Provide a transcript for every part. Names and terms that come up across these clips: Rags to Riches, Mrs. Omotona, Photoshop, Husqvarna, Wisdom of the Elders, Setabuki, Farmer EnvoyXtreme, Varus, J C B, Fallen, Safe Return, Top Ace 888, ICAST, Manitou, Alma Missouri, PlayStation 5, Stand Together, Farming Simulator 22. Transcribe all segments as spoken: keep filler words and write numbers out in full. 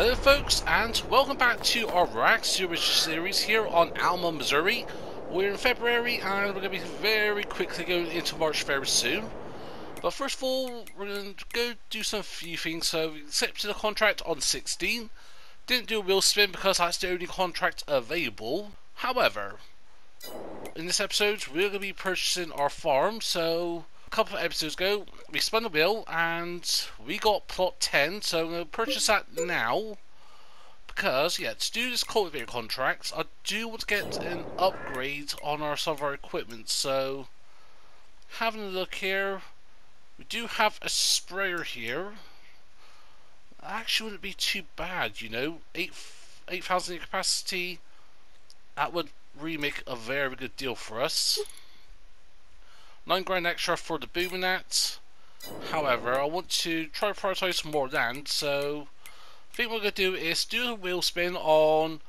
Hello folks, and welcome back to our Rags to Riches series here on Alma Missouri. We're in February and we're going to be very quickly going into March very soon. But first of all, we're going to go do some few things. So we accepted a contract on sixteen. Didn't do a wheel spin because that's the only contract available. However, in this episode we're going to be purchasing our farm. So a couple of episodes ago we spun the wheel and we got plot ten, so I'm going to purchase that now because yeah, to do this cultivator contract I do want to get an upgrade on our some of our equipment. So having a look here, we do have a sprayer here. Actually wouldn't be too bad, you know, eight thousand in capacity. That would really make a very good deal for us. Nine grand extra for the booming at. However, I want to try to prioritise more land, so I think what we're going to do is do a wheel spin on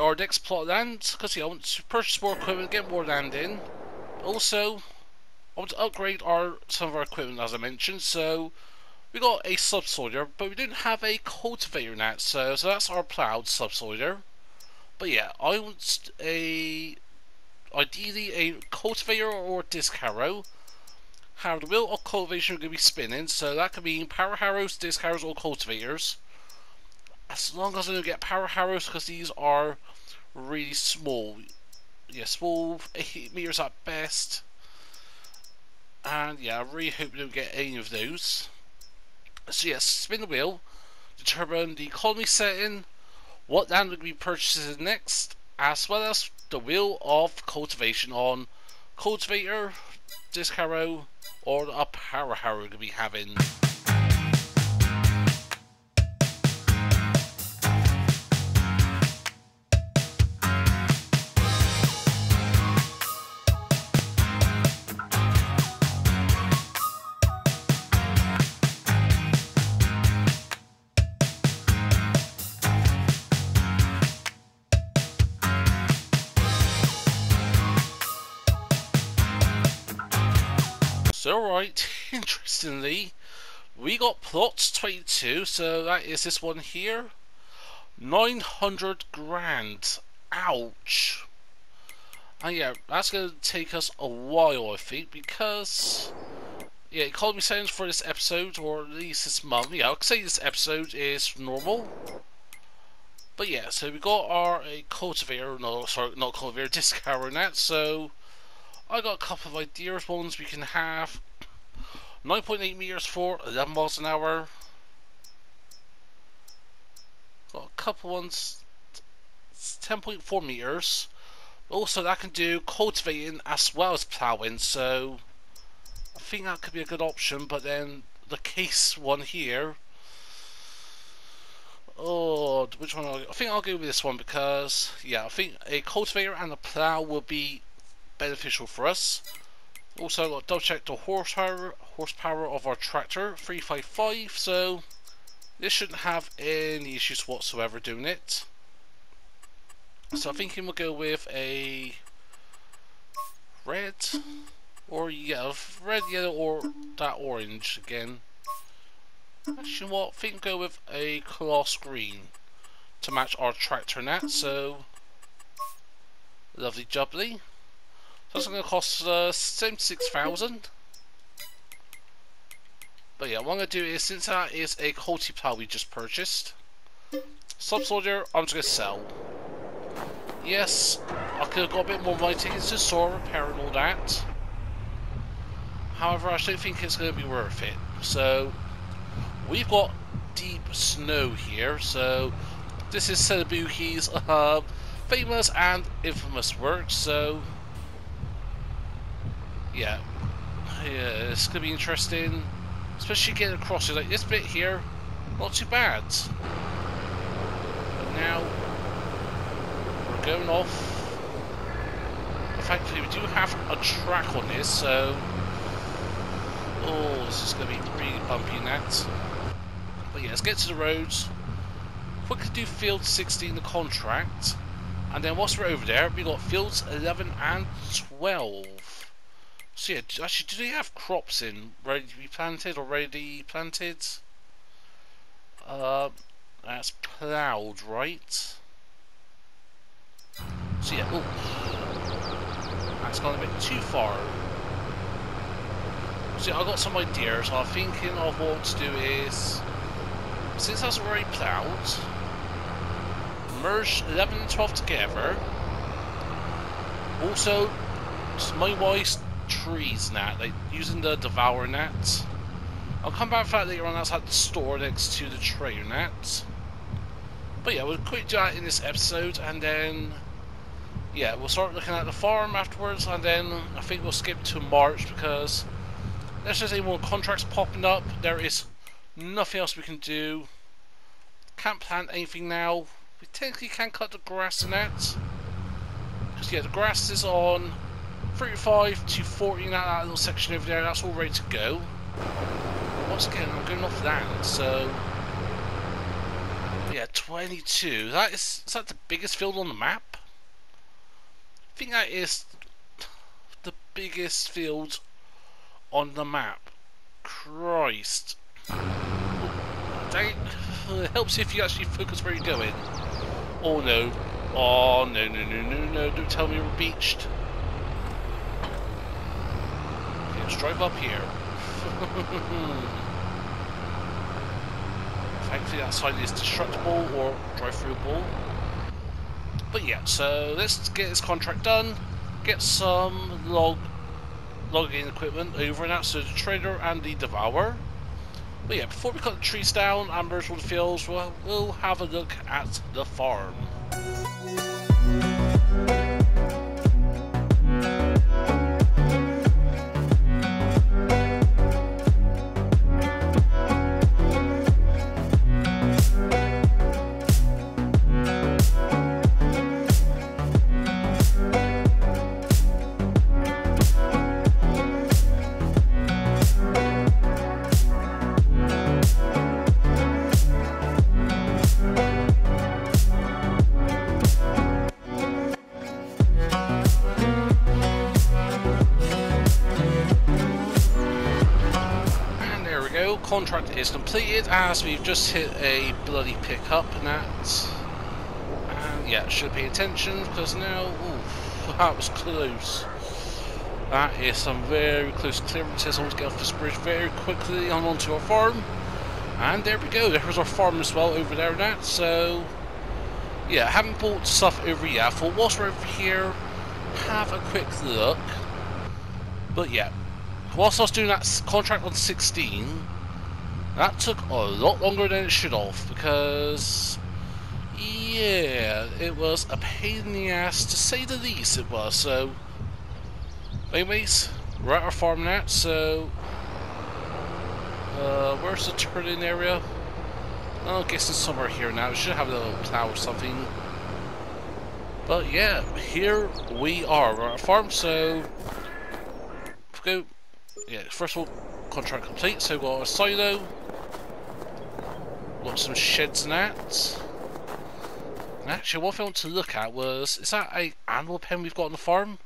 our next plot of land, because yeah, I want to purchase more equipment, get more land in. Also, I want to upgrade our some of our equipment as I mentioned, so we got a subsoiler, but we didn't have a cultivator in that, so, so that's our ploughed subsoiler. But yeah, I want a... ideally a cultivator or a disc harrow. However, the wheel of cultivation are going to be spinning, so that could mean power harrows, disc harrows, or cultivators. As long as I don't get power harrows, because these are really small. Yeah, small, eight meters at best. And yeah, I really hope we don't get any of those. So yeah, spin the wheel, determine the economy setting, what land we're going to be purchasing next, as well as the wheel of cultivation on cultivator, disc harrow, or a power harrow we're going to be having. Alright, interestingly, we got plot twenty-two, so that is this one here. nine hundred grand. Ouch. And yeah, that's going to take us a while, I think, because... yeah, economy settings for this episode, or at least this month. Yeah, I'll say this episode is normal. But yeah, so we got our a cultivator, no, sorry, not cultivator, disc harrow in that, so... I got a couple of ideas, ones we can have. nine point eight meters for eleven miles an hour. Got a couple ones, ten point four meters. Also, that can do cultivating as well as ploughing, so I think that could be a good option. But then the case one here. Oh, which one? I think I'll go with this one because, yeah, I think a cultivator and a plough will be beneficial for us. Also, got to double check the horsepower horsepower of our tractor, three fifty-five, so this shouldn't have any issues whatsoever doing it. So I'm thinking we'll go with a red or yellow, red, yellow, or that orange again. Actually, what I think we'll go with a gloss green to match our tractor net, so lovely jubbly. That's going to cost uh, seventy-six thousand. But yeah, what I'm going to do is, since that is a culti plow we just purchased, subsoldier, I'm just going to sell. Yes, I could have got a bit more money tickets to saw, repair and all that. However, I don't think it's going to be worth it. So, we've got deep snow here. So, this is Setabuki's uh, famous and infamous work. So... yeah, yeah, it's going to be interesting, especially getting across it. Like this bit here, not too bad. But now, we're going off. In fact, we do have a track on this, so... oh, this is going to be really bumpy in that. But yeah, let's get to the roads. Quickly do field sixteen, the contract. And then whilst we're over there, we got fields eleven and twelve. So yeah, actually, do they have crops in ready to be planted or already planted? Uh, That's ploughed, right? So yeah, oh, that's gone a bit too far. So yeah, I've got some ideas. I'm thinking of what to do is, since that's already ploughed, merge eleven and twelve together. Also, my wife's trees now, like using the devouring net. I'll come back for that later on outside the store next to the train net. But yeah, we'll quickly do that in this episode, and then yeah, we'll start looking at the farm afterwards, and then I think we'll skip to March because there's just any more contracts popping up. There is nothing else we can do. Can't plant anything now. We technically can cut the grass in it. Because yeah, the grass is on thirty-five to forty in that, that little section over there. That's all ready to go. Once again, I'm going off land, so yeah, twenty-two. That is, is that the biggest field on the map? I think that is the biggest field on the map. Christ! Dang it. It helps if you actually focus where you're going. Oh no! Oh no! No! No! No! No! Don't tell me we're beached. Okay, let's drive up here. Thankfully that side is destructible or drive-through-able. But yeah, so let's get this contract done, get some log logging equipment over and out, so the trader and the devourer. But yeah, before we cut the trees down and merge all the fields, we'll, we'll have a look at the farm. Contract is completed as we've just hit a bloody pickup and that. And yeah, should pay attention because now, ooh, that was close. That is some very close clearances. I'll get off this bridge very quickly and onto our farm. And there we go, there was our farm as well over there and that. So yeah, haven't bought stuff over yet. I thought whilst we're over here, have a quick look. But yeah, whilst I was doing that contract on sixteen. That took a lot longer than it should have, because yeah, it was a pain in the ass to say the least it was, so anyways, we're at our farm now, so uh, where's the turn-in area? I guess it's somewhere here now, we should have a little plow or something. But yeah, here we are, we're at our farm, so let's go. Yeah, first of all, contract complete, so we've got a silo, got some sheds and that. And actually what I want to look at was, is that an animal pen we've got on the farm?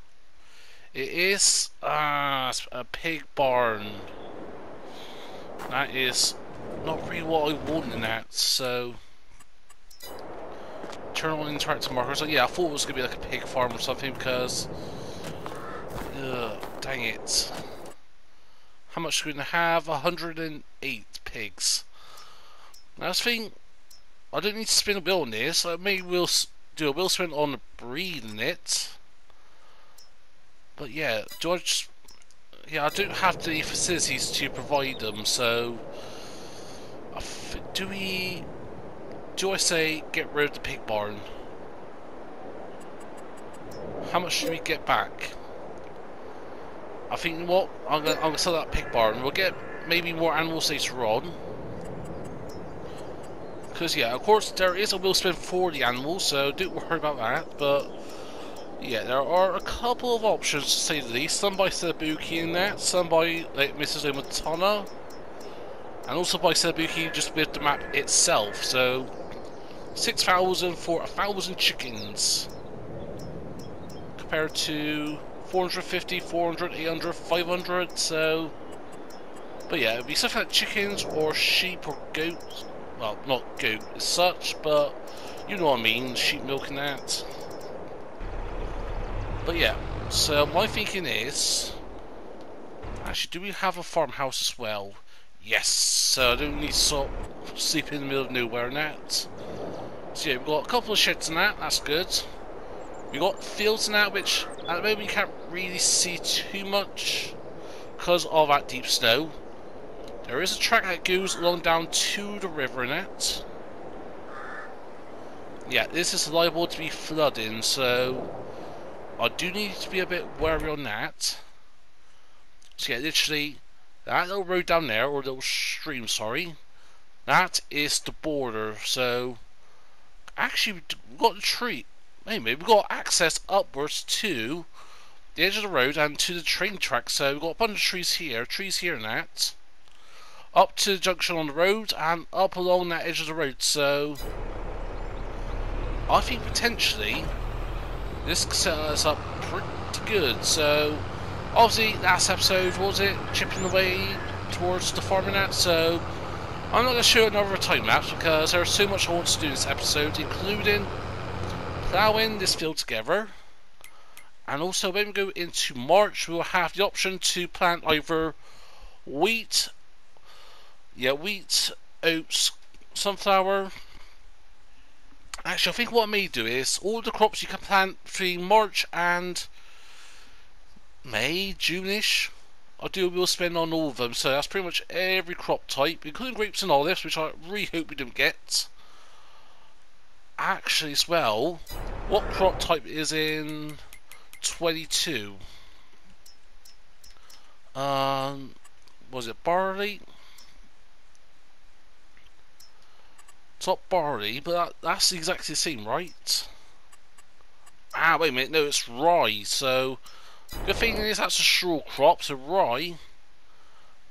It is, ah, it's a pig barn. That is not really what I want in that, so turn on interactive markers. Yeah, I thought it was going to be like a pig farm or something because, ugh, dang it. How much are we going to have? one hundred and eight pigs. Now this thing, I don't need to spin a wheel on this, so maybe we'll do a wheel spin on breeding it. But yeah, do I just, yeah, I don't have the facilities to provide them, so I do we, do I say get rid of the pig barn? How much should we get back? I think what I'm gonna, I'm gonna sell that pig barn. We'll get maybe more animals later on. Because yeah, of course there is a wheel spin for the animals, so don't worry about that. But yeah, there are a couple of options to say the least. Some by Setabuki in that, some by like Missus Omotona, and also by Setabuki just with the map itself. So six thousand for a thousand chickens, compared to four hundred fifty, four hundred, eight hundred, five hundred, so but yeah, it'd be stuff like chickens or sheep or goats well, not goat as such, but you know what I mean, sheep milk and that. But yeah, so my thinking is, actually, do we have a farmhouse as well? Yes, so I don't need to sort of sleep in the middle of nowhere and that. So yeah, we've got a couple of sheds and that, that's good. We've got fields and that, which at the moment you can't really see too much because of that deep snow. There is a track that goes along down to the river and that. Yeah, this is liable to be flooding, so I do need to be a bit wary on that. So yeah, literally, that little road down there, or little stream, sorry, that is the border, so actually we've got a tree, anyway, we've got access upwards to the edge of the road and to the train track, so we've got a bunch of trees here, trees here and that, up to the junction on the road and up along that edge of the road, so I think potentially this could set us up pretty good. So obviously last episode, what was it, chipping away towards the farming app, so I'm not going to show another time lapse because there's so much I want to do this episode, including ploughing this field together, and also when we go into March we'll have the option to plant either wheat, yeah, wheat, oats, sunflower. Actually, I think what I may do is all the crops you can plant between March and May, June-ish, I do will spend on all of them, so that's pretty much every crop type, including grapes and olives, which I really hope we don't get. Actually, as well, what crop type is in twenty-two? Um, was it barley? Top barley, but that, that's exactly the same, right? Ah, wait a minute, no, it's rye, so good thing is that's a straw crop, so rye,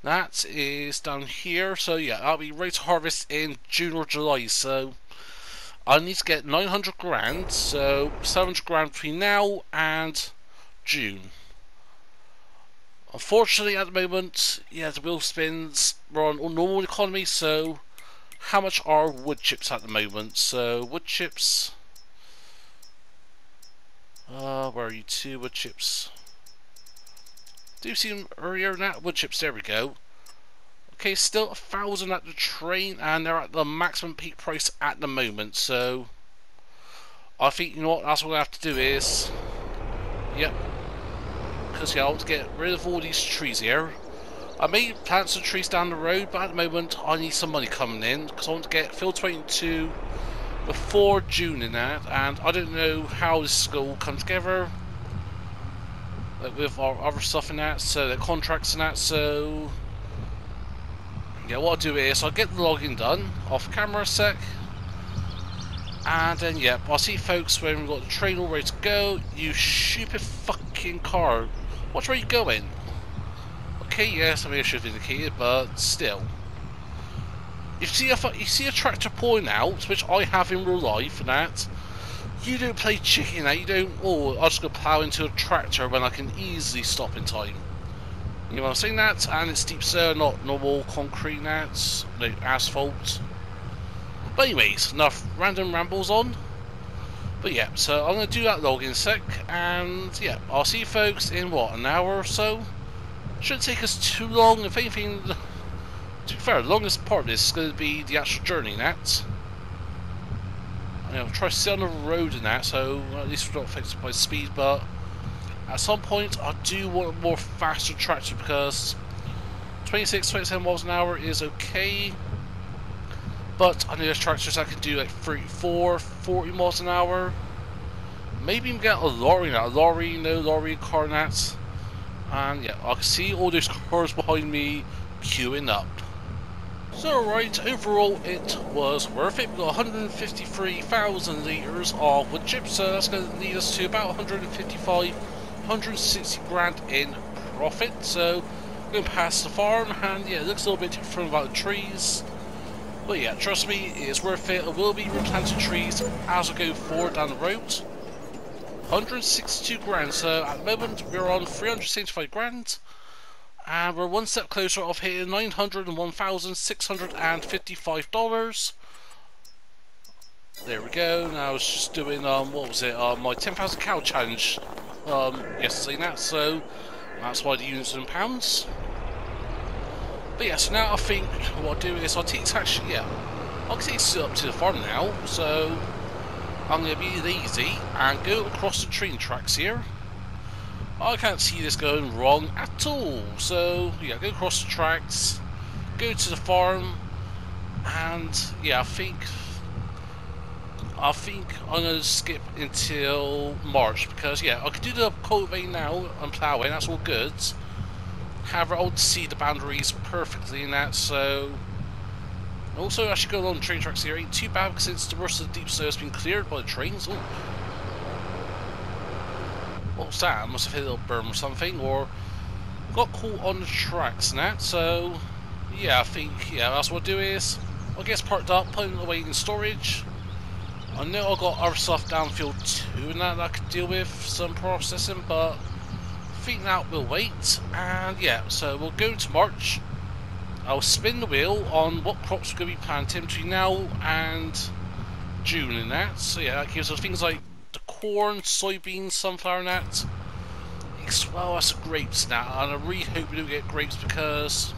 that is down here, so yeah, I'll be ready to harvest in June or July, so I need to get nine hundred grand, so seven hundred grand between now and June. Unfortunately at the moment, yeah, the wheel spins, we're on normal economy, so how much are wood chips at the moment? So wood chips, uh, where are you two wood chips? Do you see them earlier than that? Wood chips, there we go. Okay, still a thousand at the train, and they're at the maximum peak price at the moment, so I think, you know what, that's what I have to do is, yep, because yeah, I want to get rid of all these trees here. I may plant some trees down the road, but at the moment I need some money coming in because I want to get field twenty-two before June in that, and I don't know how this will come together, like with our other stuff in that, so the contracts and that, so yeah, what I'll do is I'll get the logging done off camera a sec, and then yeah, I'll see folks when we've got the train all ready to go. You stupid fucking car, watch where you're going. Okay, yes, I mean I should have indicated, but still. You see a you see a tractor pulling out, which I have in real life, and that you don't play chicken. That you don't. Oh, I just go plough into a tractor when I can easily stop in time. You know what I'm saying? That, and it's deep snow, not normal concrete. That's no asphalt. But anyways, enough random rambles on. But yeah, so I'm gonna do that login sec, and yeah, I'll see you folks in what, an hour or so. Shouldn't take us too long. If anything, to be fair, the longest part of this is going to be the actual journey in that. I'll try to stay on the road in that, so at least we're not affected by speed, but at some point I do want a more faster tractor because twenty-six, twenty-seven miles an hour is okay, but I know there's tractors that can do like thirty-four, forty miles an hour. Maybe even get a lorry now, a lorry, no lorry, car in that. And yeah, I can see all those cars behind me queuing up. So right, overall it was worth it. We got one hundred fifty-three thousand litres of wood chips, so that's going to lead us to about one hundred fifty-five, one hundred sixty grand in profit. So we're going to pass the farm, and yeah, it looks a little bit different about the trees. But yeah, trust me, it's worth it. I will be replanting trees as I go forward down the road. one hundred sixty-two grand, so at the moment we're on three hundred seventy-five grand, and we're one step closer of hitting nine hundred and one thousand six hundred fifty-five dollars, There we go. And I was just doing um what was it um my ten thousand cow challenge um yesterday now, so that's why the units are in pounds. But yeah, so now I think what I'll do is I'll take actually yeah I'll take it up to the farm now. So I'm gonna be lazy and go across the train tracks here. I can't see this going wrong at all. So yeah, go across the tracks, go to the farm, and yeah, I think I think I'm gonna skip until March because yeah, I could do the cultivating now and ploughing. That's all good. However, I'll see the boundaries perfectly in that. So also, I should go along the train tracks here. Ain't too bad because it's the rest of the deep snow has been cleared by the trains. Ooh. What was that? I must have hit a little berm or something, or got caught on the tracks and that. So yeah, I think yeah, that's what I'll do is I'll get parked up, put it away in storage. I know I've got other stuff downfield too and that, that I could deal with some processing, but I think that will wait. And yeah, so we'll go to March. I'll spin the wheel on what crops we're going to be planting between now and June and that. So yeah, that gives us things like the corn, soybeans, sunflower and that. Well, that's grapes now, and I really hope we do get grapes because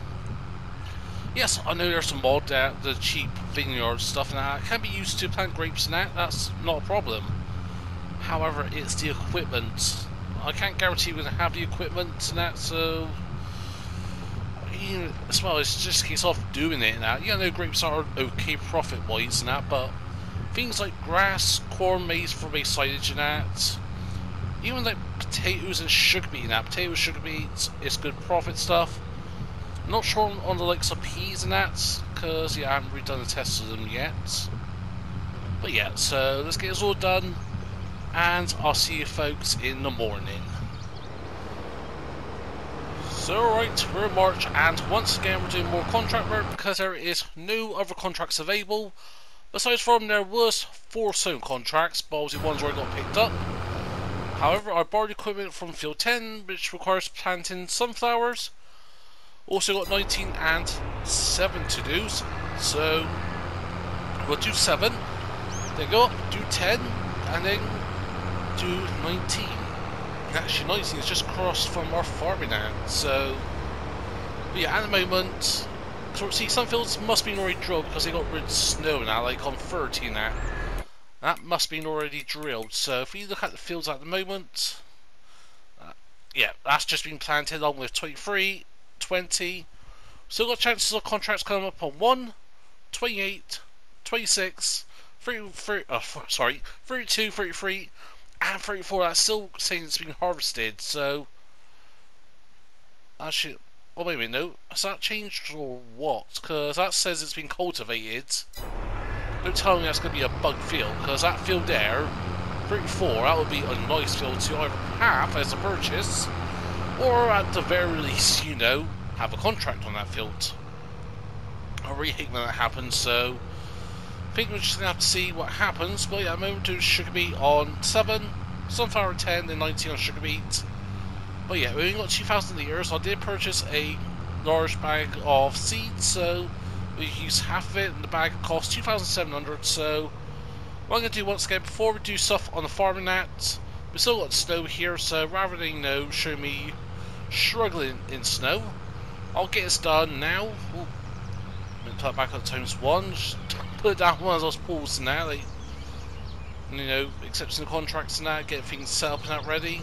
yes, I know there's a mod that the cheap vineyard stuff and that can be used to plant grapes and that, that's not a problem. However, it's the equipment. I can't guarantee we're going to have the equipment and that, so you know, as well, it's just a case of doing it and that. Yeah, I know grapes are okay profit wise and that, but things like grass, corn, maize for maize silage and that, even like potatoes and sugar beet and that. Potatoes, sugar beets, it's good profit stuff. Not sure on, on the likes of peas and that, because yeah, I haven't really done a test of them yet. But yeah, so let's get this all done, and I'll see you folks in the morning. So right, we're in March, and once again we're doing more contract work because there is no other contracts available. Besides from there was four stone contracts, but obviously one's already got picked up. However, I borrowed equipment from Field ten, which requires planting sunflowers. Also got nineteen and seven to do's, so we'll do seven, then go up, do ten, and then do nineteen. Actually, nineteen is just crossed from our farming out, so but yeah, at the moment, cause see, some fields must be already drilled because they got rid of snow now, like on thirty now. That must be already drilled, so if we look at the fields at the moment, uh, yeah, that's just been planted along with twenty-three. twenty, still got chances of contracts coming up on one, twenty-eight, twenty-six, thirty-three, oh, sorry, thirty-two, thirty-three, and thirty-four. That's still saying it's been harvested, so actually, oh, wait a minute, no, has that changed or what? Because that says it's been cultivated. Don't tell me that's going to be a bug field, because that field there, thirty-four, that would be a nice field to either have as a purchase, or at the very least, you know, have a contract on that field. I really hate when that happens, so I think we're just going to have to see what happens. But yeah, at the moment doing sugar beet on seven, sunflower ten, then nineteen on sugar beet. But yeah, we only got two thousand litres, so I did purchase a large bag of seeds, so we use half of it, and the bag costs two thousand seven hundred, so what I'm going to do once again, before we do stuff on the farming net, we still got snow here, so rather than, you know, show me struggling in snow, I'll get this done now. Ooh. I'm going to put it back on times one. Just put it down one of those pools now. Like, you know, accepting the contracts and that, getting things set up and that ready.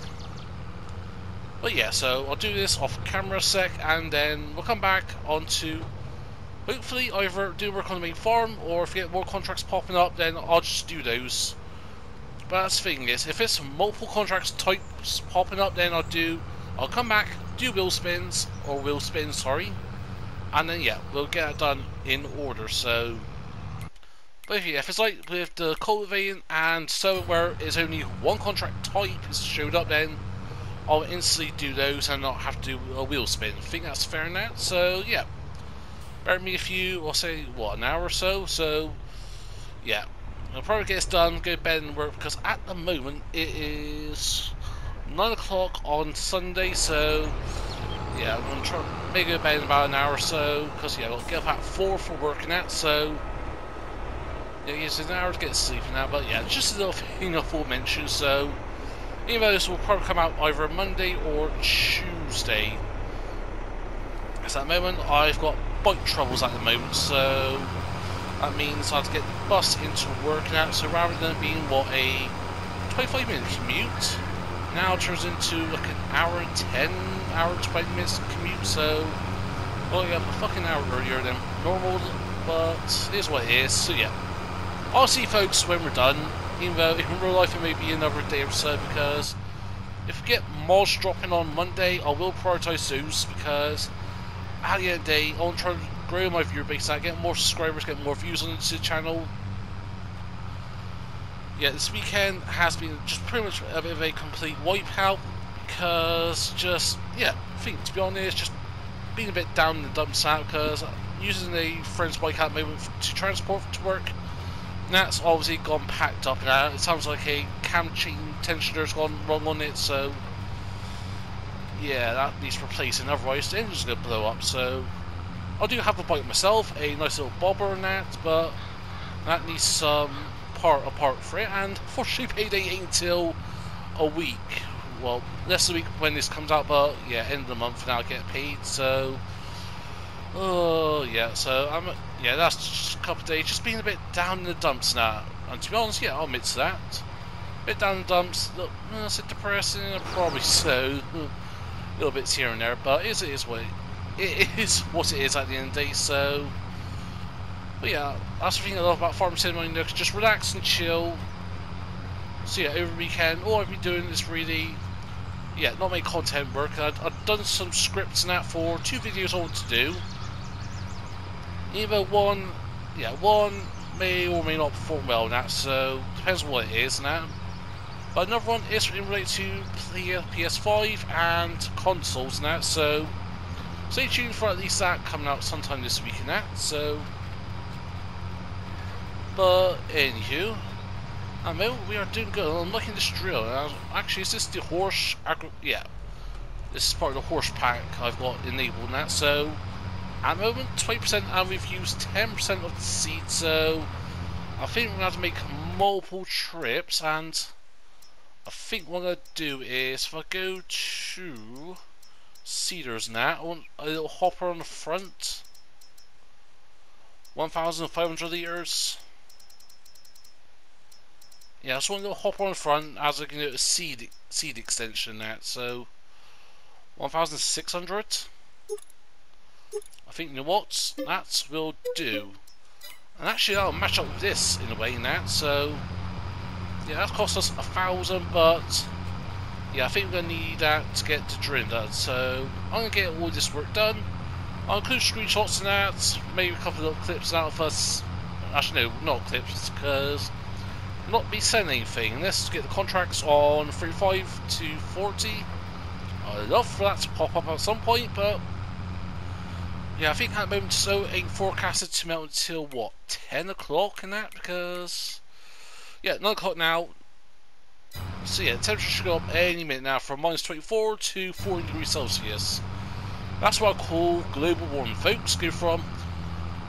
But yeah, so I'll do this off camera a sec, and then we'll come back onto hopefully either do work on the main farm, or if we get more contracts popping up, then I'll just do those. But that's the thing is, if it's multiple contracts types popping up, then I'll do. I'll come back, do wheel spins, or wheel spins, sorry, and then yeah, we'll get it done in order. So, but yeah, if it's like with the cultivating and so where it's only one contract type is showed up, then I'll instantly do those and not have to do a wheel spin. I think that's fair enough. So yeah, bear me a few, I'll say what, an hour or so. So yeah, I'll probably get this done, go to bed and work because at the moment it is nine o'clock on Sunday, so yeah, I'm going to try to make it to bed in about an hour or so because yeah, I'll get up at four for working out, so It's an hour to get to sleep now, but yeah, just a little thing aforementioned. So, even though this will probably come out either Monday or Tuesday. At that moment, I've got bike troubles at the moment, so that means I have to get the bus into work now. So rather than being what a twenty-five minute commute, now it turns into like an hour and ten, hour and twenty minutes commute. So, well, yeah, a fucking hour earlier than normal, but it is what it is. So yeah, I'll see folks when we're done. Even though in real life it may be another day or so, because if we get mods dropping on Monday, I will prioritise Zeus, because at the end of the day I want to try to grow my viewer base out, get more subscribers, get more views on the channel. Yeah, this weekend has been just pretty much a bit of a complete wipeout, because just, yeah, I think to be honest, just being a bit down in the dumps out, because using a friend's bike at the moment to transport to work, that's obviously gone packed up now. It sounds like a cam chain tensioner's gone wrong on it, so yeah, that needs replacing, otherwise the engine's gonna blow up. So I do have a bike myself, a nice little bobber and that, but that needs some part apart for it, and fortunately payday ain't till a week, well, less than a week when this comes out, but yeah, end of the month and I'll get paid. So oh yeah, so I'm yeah, that's just a couple of days, just being a bit down in the dumps now. And to be honest, yeah, I'll admit to that. A bit down in the dumps, look, that's a depressing, probably so. Little bits here and there, but it is, it is what it, it is what it is at the end of the day. So, but yeah, that's the thing I love about Farm Cinema, you know, just relax and chill. So yeah, over the weekend, all I've been doing is really, yeah, not make content work. I've, I've done some scripts and that for two videos I want to do. Either one, yeah, one may or may not perform well in that, so depends on what it is now. But another one is in relation to P S five and consoles and that, so stay tuned for at least that coming out sometime this week and that, so. But anywho, I mean, we are doing good. I'm liking this drill. And actually, is this the horse? Yeah, this is part of the horse pack I've got enabled and that, so. At the moment, twenty percent and we've used ten percent of the seed, so I think we're going to have to make multiple trips, and I think what I'm going to do is, if I go to Cedars now, I want a little hopper on the front, one thousand five hundred litres, yeah, I just want a little hopper on the front, as I can do a seed, seed extension now, so one thousand six hundred. I think, you know what, that will do. And actually that'll match up with this in a way now, so yeah, that cost us a thousand, but yeah, I think we're going to need that to get the drilling done, so I'm going to get all this work done. I'll include screenshots in that, maybe a couple of little clips out of us, actually no, not clips, because I'm not be sending anything. Let's get the contracts on thirty-five to forty, I'd love for that to pop up at some point, but yeah, I think at the moment so ain't forecasted to melt until what, ten o'clock and that, because yeah, nine o'clock now. So yeah, temperature should go up any minute now from minus twenty-four to forty degrees Celsius. That's what I call global warming, folks. Go from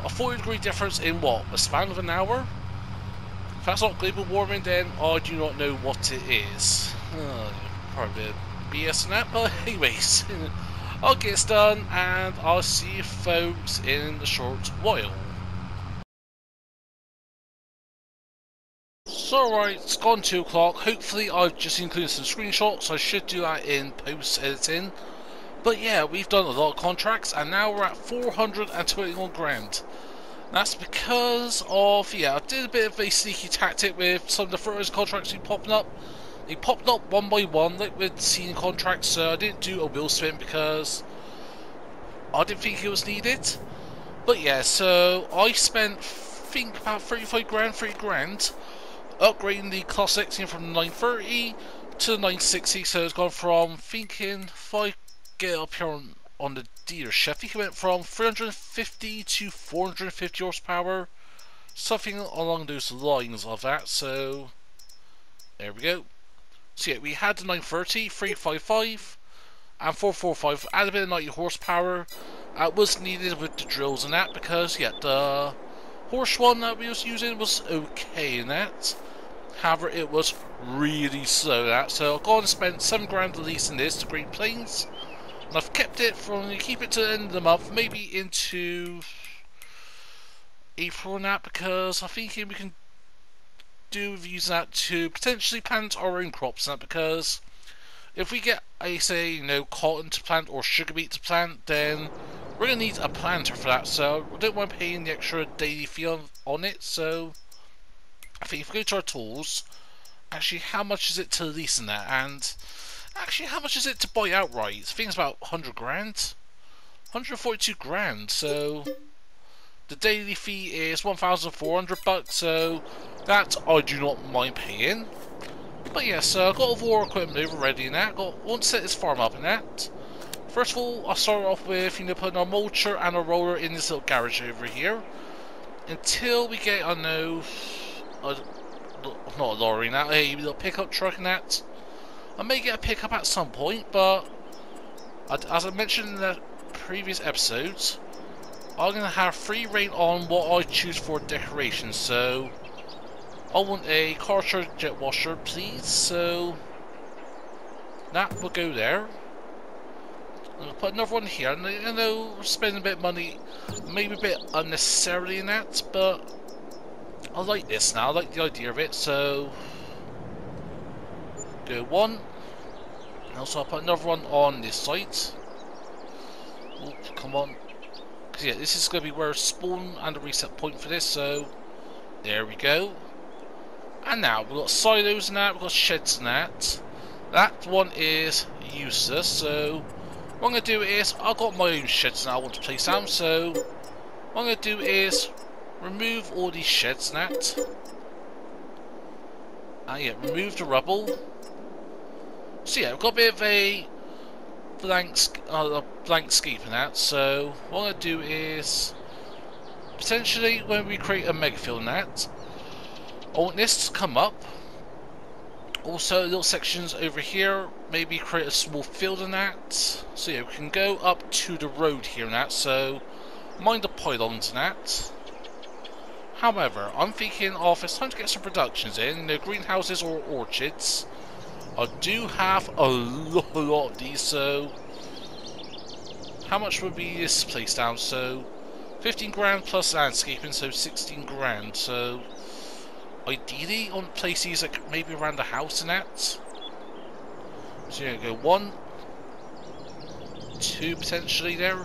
a forty degree difference in what, a span of an hour? If that's not global warming, then I do not know what it is. Uh, probably B S and that, but anyways. I'll get this done, and I'll see you folks in a short while. So right, it's gone two o'clock, hopefully I've just included some screenshots, I should do that in post editing. But yeah, we've done a lot of contracts, and now we're at four hundred twenty-one grand. That's because of, yeah, I did a bit of a sneaky tactic with some of the first contracts keep popping up. They popped up one by one, like with scene contracts, so I didn't do a wheel spin because I didn't think it was needed. But yeah, so I spent, I think, about thirty-five grand, thirty grand, upgrading the Class X from nine thirty to nine sixty, so it's gone from, thinking, if I get up here on, on the dealership, I think it went from three hundred fifty to four hundred fifty horsepower, something along those lines of that, so there we go. So yeah, we had the nine thirty, three fifty-five, and four forty-five, add a bit of ninety horsepower. That was needed with the drills and that, because yeah, the Horse one that we was using was okay in that. However, it was really slow at. So I've gone and spent seven grand at least in this to Green Plains. And I've kept it from keep it to the end of the month, maybe into April and that, because I think we can do with using that to potentially plant our own crops and that, because if we get, I say, you know, cotton to plant or sugar beet to plant, then we're going to need a planter for that, so I don't mind paying the extra daily fee on, on it. So I think if we go to our tools, actually how much is it to lease in that, and actually how much is it to buy outright? I think it's about one hundred grand, one hundred forty-two grand, so the daily fee is one thousand four hundred bucks, so that I do not mind paying. But yeah, so I've got all of our equipment over ready in that. Got want to set this farm up in that. First of all, I'll start off with, you know, putting our mulcher and our roller in this little garage over here. Until we get, I know, a, not a lorry now, a little pickup truck in that. I may get a pickup at some point, but as I mentioned in the previous episodes, I'm going to have free reign on what I choose for decoration, so I want a car charger jet washer, please, so that will go there. I'm going to put another one here, and I know I'm spending a bit of money, maybe a bit unnecessarily in that, but I like this now, I like the idea of it, so go one. And also I'll put another one on this side. Oh, come on. Because yeah, this is going to be where I spawn and a reset point for this, so there we go. And now we've got silos and that, we've got sheds and that. That one is useless, so what I'm going to do is, I've got my own sheds and I want to place them, so what I'm going to do is remove all these sheds and that. And yeah, remove the rubble. So yeah, we've got a bit of a blank, uh, blank scape and that, so what I'm going to do is potentially when we create a mega field and that, I want this to come up. Also little sections over here, maybe create a small field in that. So yeah, we can go up to the road here and that, so mind the pylons and that. However, I'm thinking of it's time to get some productions in, you know, greenhouses or orchards. I do have a lot, a lot of these, so how much would be this place down? So fifteen grand plus landscaping, so sixteen grand, so ideally, on places like maybe around the house and that. So you're going to go one, two potentially there.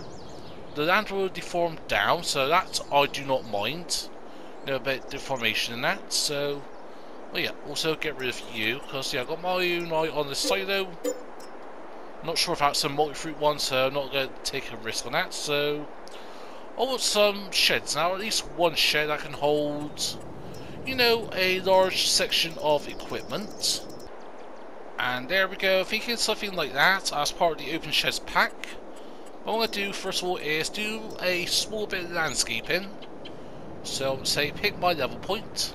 The land will deform down, so that I do not mind. No bit deformation and that. So, well, yeah. Also get rid of you because yeah, I got my own eye on the silo. I'm not sure if that's a multi-fruit one, so I'm not going to take a risk on that. So, I want some sheds now. At least one shed that can hold, you know, a large section of equipment. And there we go, thinking something like that as part of the open sheds pack. What I'm going to do first of all is do a small bit of landscaping. So say pick my level point.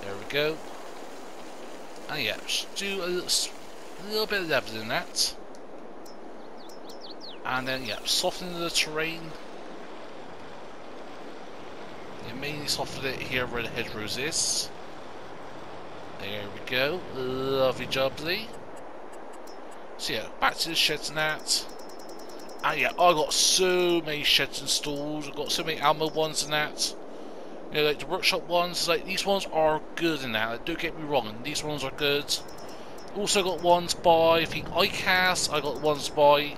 There we go. And yeah, just do a little, a little bit of leveling that. And then yeah, soften the terrain. It mainly softened it here where the hedgerows is. There we go. Lovely jubbly. So yeah, back to the sheds and that. And yeah, I got so many sheds installed. I've got so many Alma ones and that. You know, like the workshop ones, like these ones are good and that. Like, don't get me wrong, these ones are good. Also got ones by, I think, I C A S T. I got ones by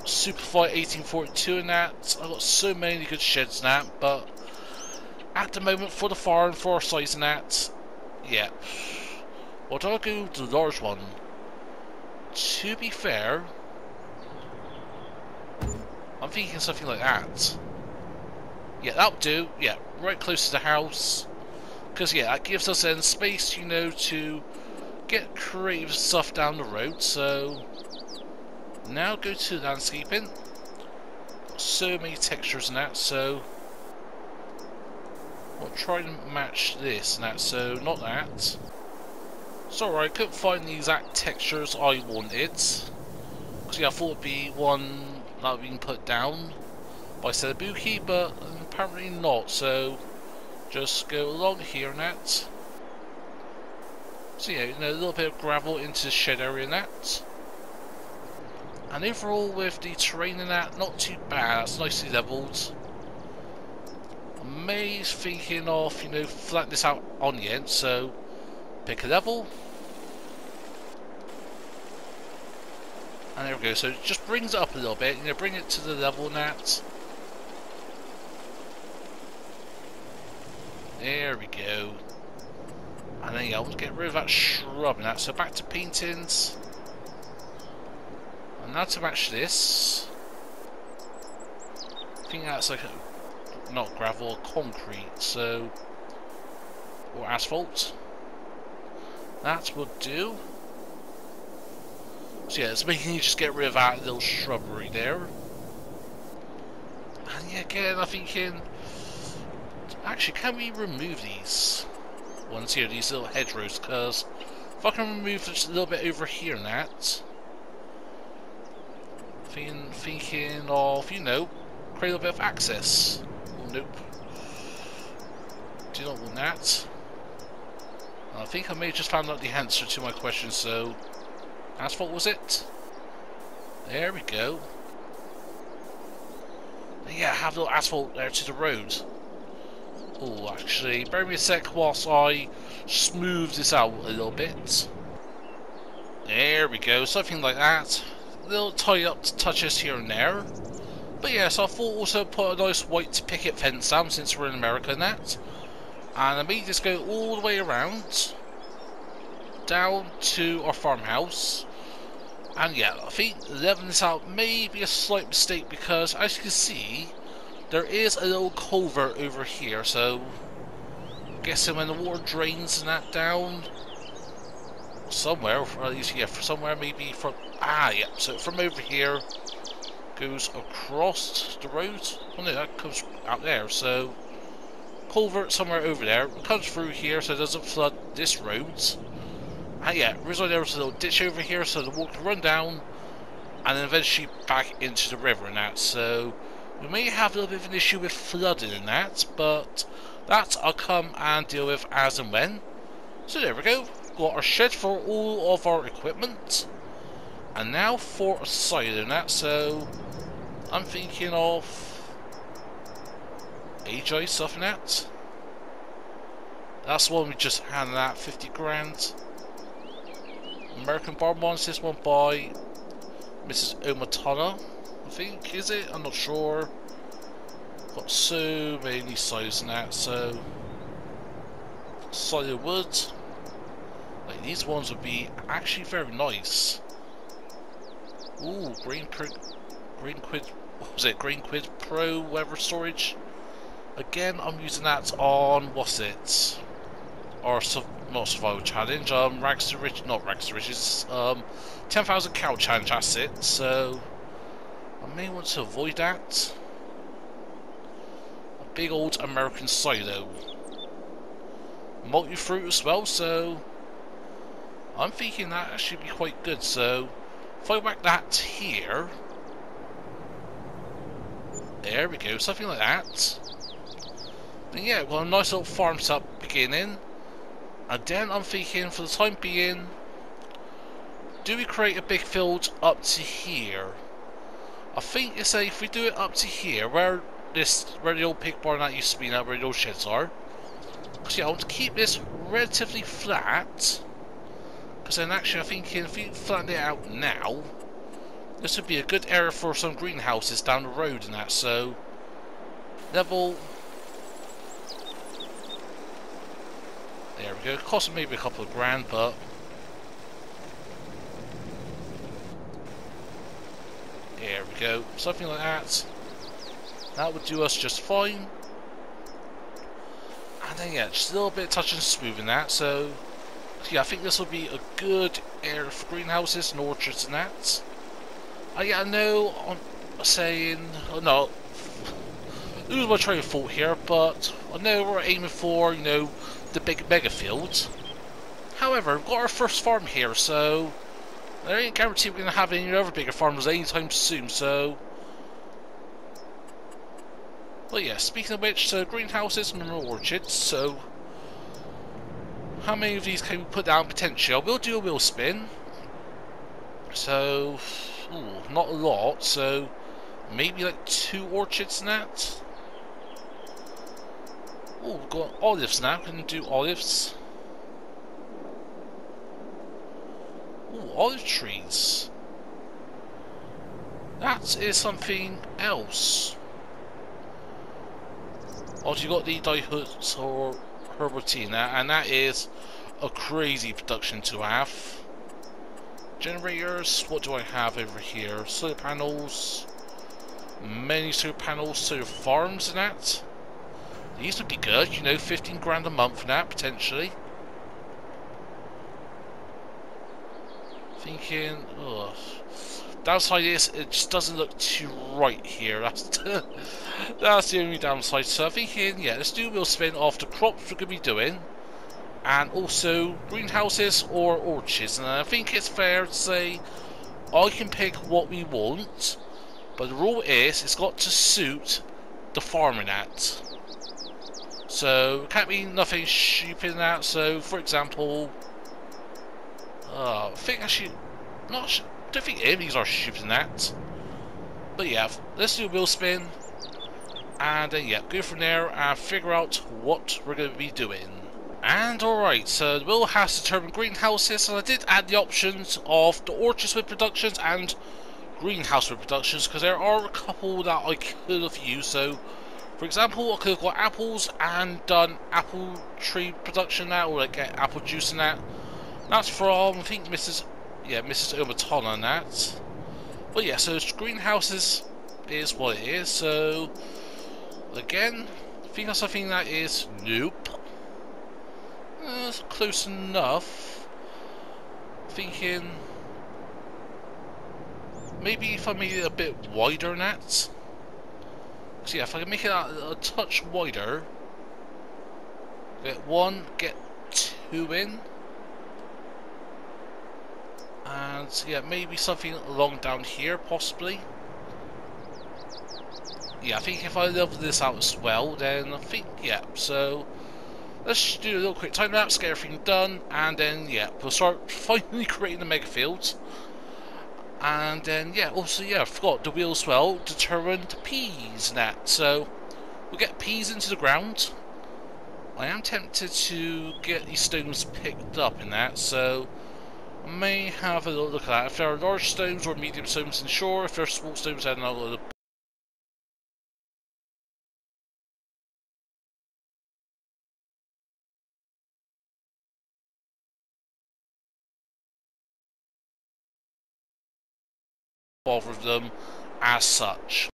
SuperFight eighteen forty-two and that. I got so many good sheds and that, but at the moment, for the farm, for our size and that, yeah. Well, do I go to the large one? To be fair, I'm thinking something like that. Yeah, that'll do. Yeah, right close to the house. Because, yeah, that gives us then space, you know, to get creative stuff down the road. So, now go to landscaping. Got so many textures and that, so I'll try and match this and that, so not that. Sorry, I couldn't find the exact textures I wanted. Actually, I thought it would be one that had been put down by Setabuki, but apparently not, so just go along here and that. So yeah, you know, a little bit of gravel into the shed area and that. And overall with the terrain and that, not too bad, it's nicely levelled. I'm always thinking of, you know, flat this out on the end, so pick a level. And there we go, so it just brings it up a little bit, you know, bring it to the level and that. There we go. And then yeah, I want to get rid of that shrub and that, so back to paintings. And now to match this. I think that's like a, not gravel, concrete, so, or asphalt. That would do. So yeah, it's making you just get rid of that little shrubbery there. And yeah, again, I'm thinking, actually, can we remove these ones here, these little hedgerows? Because if I can remove just a little bit over here and that, thinking, thinking of, you know, create a little bit of access. Oh, nope. Do not want that. I think I may have just found out the answer to my question, so asphalt was it? There we go. And yeah, have a little asphalt there to the road. Oh, actually, bear me a sec whilst I smooth this out a little bit. There we go, something like that. A little tidy up touches here and there. But yes, yeah, so I thought also put a nice white picket fence down since we're in America and that. And I made this go all the way around, down to our farmhouse. And yeah, I think leveling this out may be a slight mistake because, as you can see, there is a little culvert over here, so I'm guessing when the water drains and that down somewhere, or at least yeah, for somewhere maybe from ah yeah, so from over here goes across the road. Oh no, that comes out there, so culvert somewhere over there, it comes through here so it doesn't flood this road. And yeah, originally there was a little ditch over here so the water can run down and then eventually back into the river and that, so we may have a little bit of an issue with flooding and that, but that I'll come and deal with as and when. So there we go, got our shed for all of our equipment. And now for a side and that, so I'm thinking of A J stuff and that. That's the one we just handed out, fifty grand. American Barn Bonds, this one by Missus Omotona, I think, is it? I'm not sure. Got so many silos in that, so solid wood. Like these ones would be actually very nice. Ooh, Green Quid, Green Quid, what was it? Green Quid Pro Weather Storage. Again, I'm using that on what's it? Or sub, not survival challenge. Um, Rags to Riches, not Rags to Riches. Um, ten thousand cow challenge. That's it. So I may want to avoid that. A big old American silo, multi-fruit as well. So I'm thinking that should be quite good. So if I whack that here, there we go. Something like that. And yeah, well, a nice little farm setup beginning. And then I'm thinking, for the time being, do we create a big field up to here? I think it's a, if we do it up to here, where this, where the old pig barn that used to be now, where the old sheds are. Because yeah, I want to keep this relatively flat. Because then actually I'm thinking, if we flatten it out now, this would be a good area for some greenhouses down the road and that, so level. There we go, it cost maybe a couple of grand, but there we go, something like that. That would do us just fine. And then yeah, just a little bit of touch and smoothing that, so yeah, I think this will be a good area for greenhouses and orchards and that. Uh, yeah, I know I'm saying, oh no, lose my train of thought here, but I know we're aiming for, you know, the big mega fields. However, we've got our first farm here, so I ain't guaranteed we're going to have any other bigger farmers anytime soon, so... Well, yeah, speaking of which, so greenhouses and orchards, so... How many of these can we put down potentially? I will do a wheel spin. So... Ooh, not a lot, so... Maybe like two orchards in that? Ooh, we've got olives now, can do olives. Ooh, olive trees. That is something else. Oh, you got the dihut or herbatina, and that is a crazy production to have. Generators, what do I have over here? Solar panels, many solar panels, solar farms and that. These would be good, you know, fifteen grand a month now, potentially. Thinking, ugh. Downside is, it just doesn't look too right here. That's the, that's the only downside. So I'm thinking, yeah, let's do a wheel spin off the crops we're going to be doing. And also greenhouses or orchards. And I think it's fair to say, I can pick what we want. But the rule is, it's got to suit the farming at. So, it can't be nothing stupid in that. So, for example, uh, I think actually, not, I don't think any of these are stupid in that. But yeah, let's do a wheel spin, and then yeah, go from there and figure out what we're going to be doing. And alright, so the wheel has determined greenhouses, and I did add the options of the orchards with productions and greenhouse with productions, because there are a couple that I could have used, so... For example, I could have got apples and done apple tree production now, or like get apple juice and that. That's from, I think, Missus Yeah, Missus Omotona and that. But yeah, so greenhouses is what it is, so... Again, I think that's something that is... Nope. That's close enough. Thinking... Maybe if I made it a bit wider than that. So yeah, if I can make it a, a touch wider, get one, get two in, and yeah, maybe something along down here possibly. Yeah, I think if I level this out as well, then I think, yeah, so let's do a little quick time lapse, get everything done, and then yeah, we'll start finally creating the mega fields. And then, yeah, also, yeah, I forgot the wheel as well, determine the peas and that. So, we'll get peas into the ground. I am tempted to get these stones picked up in that, so I may have a little look at that. If there are large stones or medium stones, ensure. If there are small stones, then I'll go to the... bother with them as such.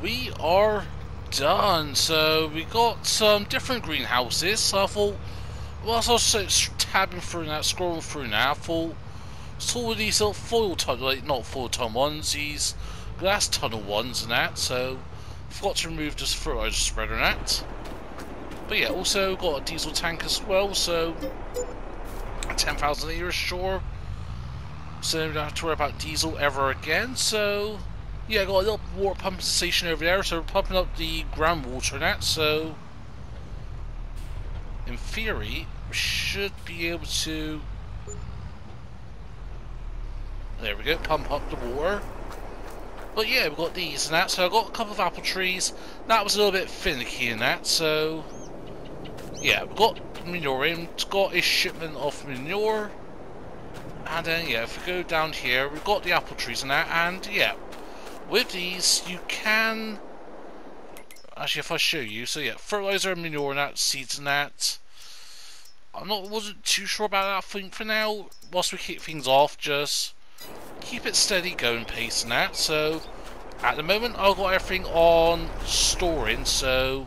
We are done, so we got some different greenhouses, so I thought, whilst I was tabbing through that, scrolling through now, I thought, saw these little foil tunnel, like, not foil tunnel ones, these glass tunnel ones and that, so I forgot to remove this fertilizer spreader and that. But yeah, also got a diesel tank as well, so ten thousand a year ashore, so we don't have to worry about diesel ever again, so... Yeah, I got a little water pumping station over there, so we're pumping up the groundwater and that, so... In theory, we should be able to... There we go, pump up the water. But yeah, we've got these and that, so I got a couple of apple trees. That was a little bit finicky in that, so... Yeah, we've got manure in, got a shipment of manure. And then, yeah, if we go down here, we've got the apple trees and that, and yeah... With these, you can actually, if I show you, so yeah, fertilizer, manure, and that, seeds, and that. I'm not wasn't too sure about that thing for now. Whilst we kick things off, just keep it steady going pace and that. So at the moment I've got everything on storing, so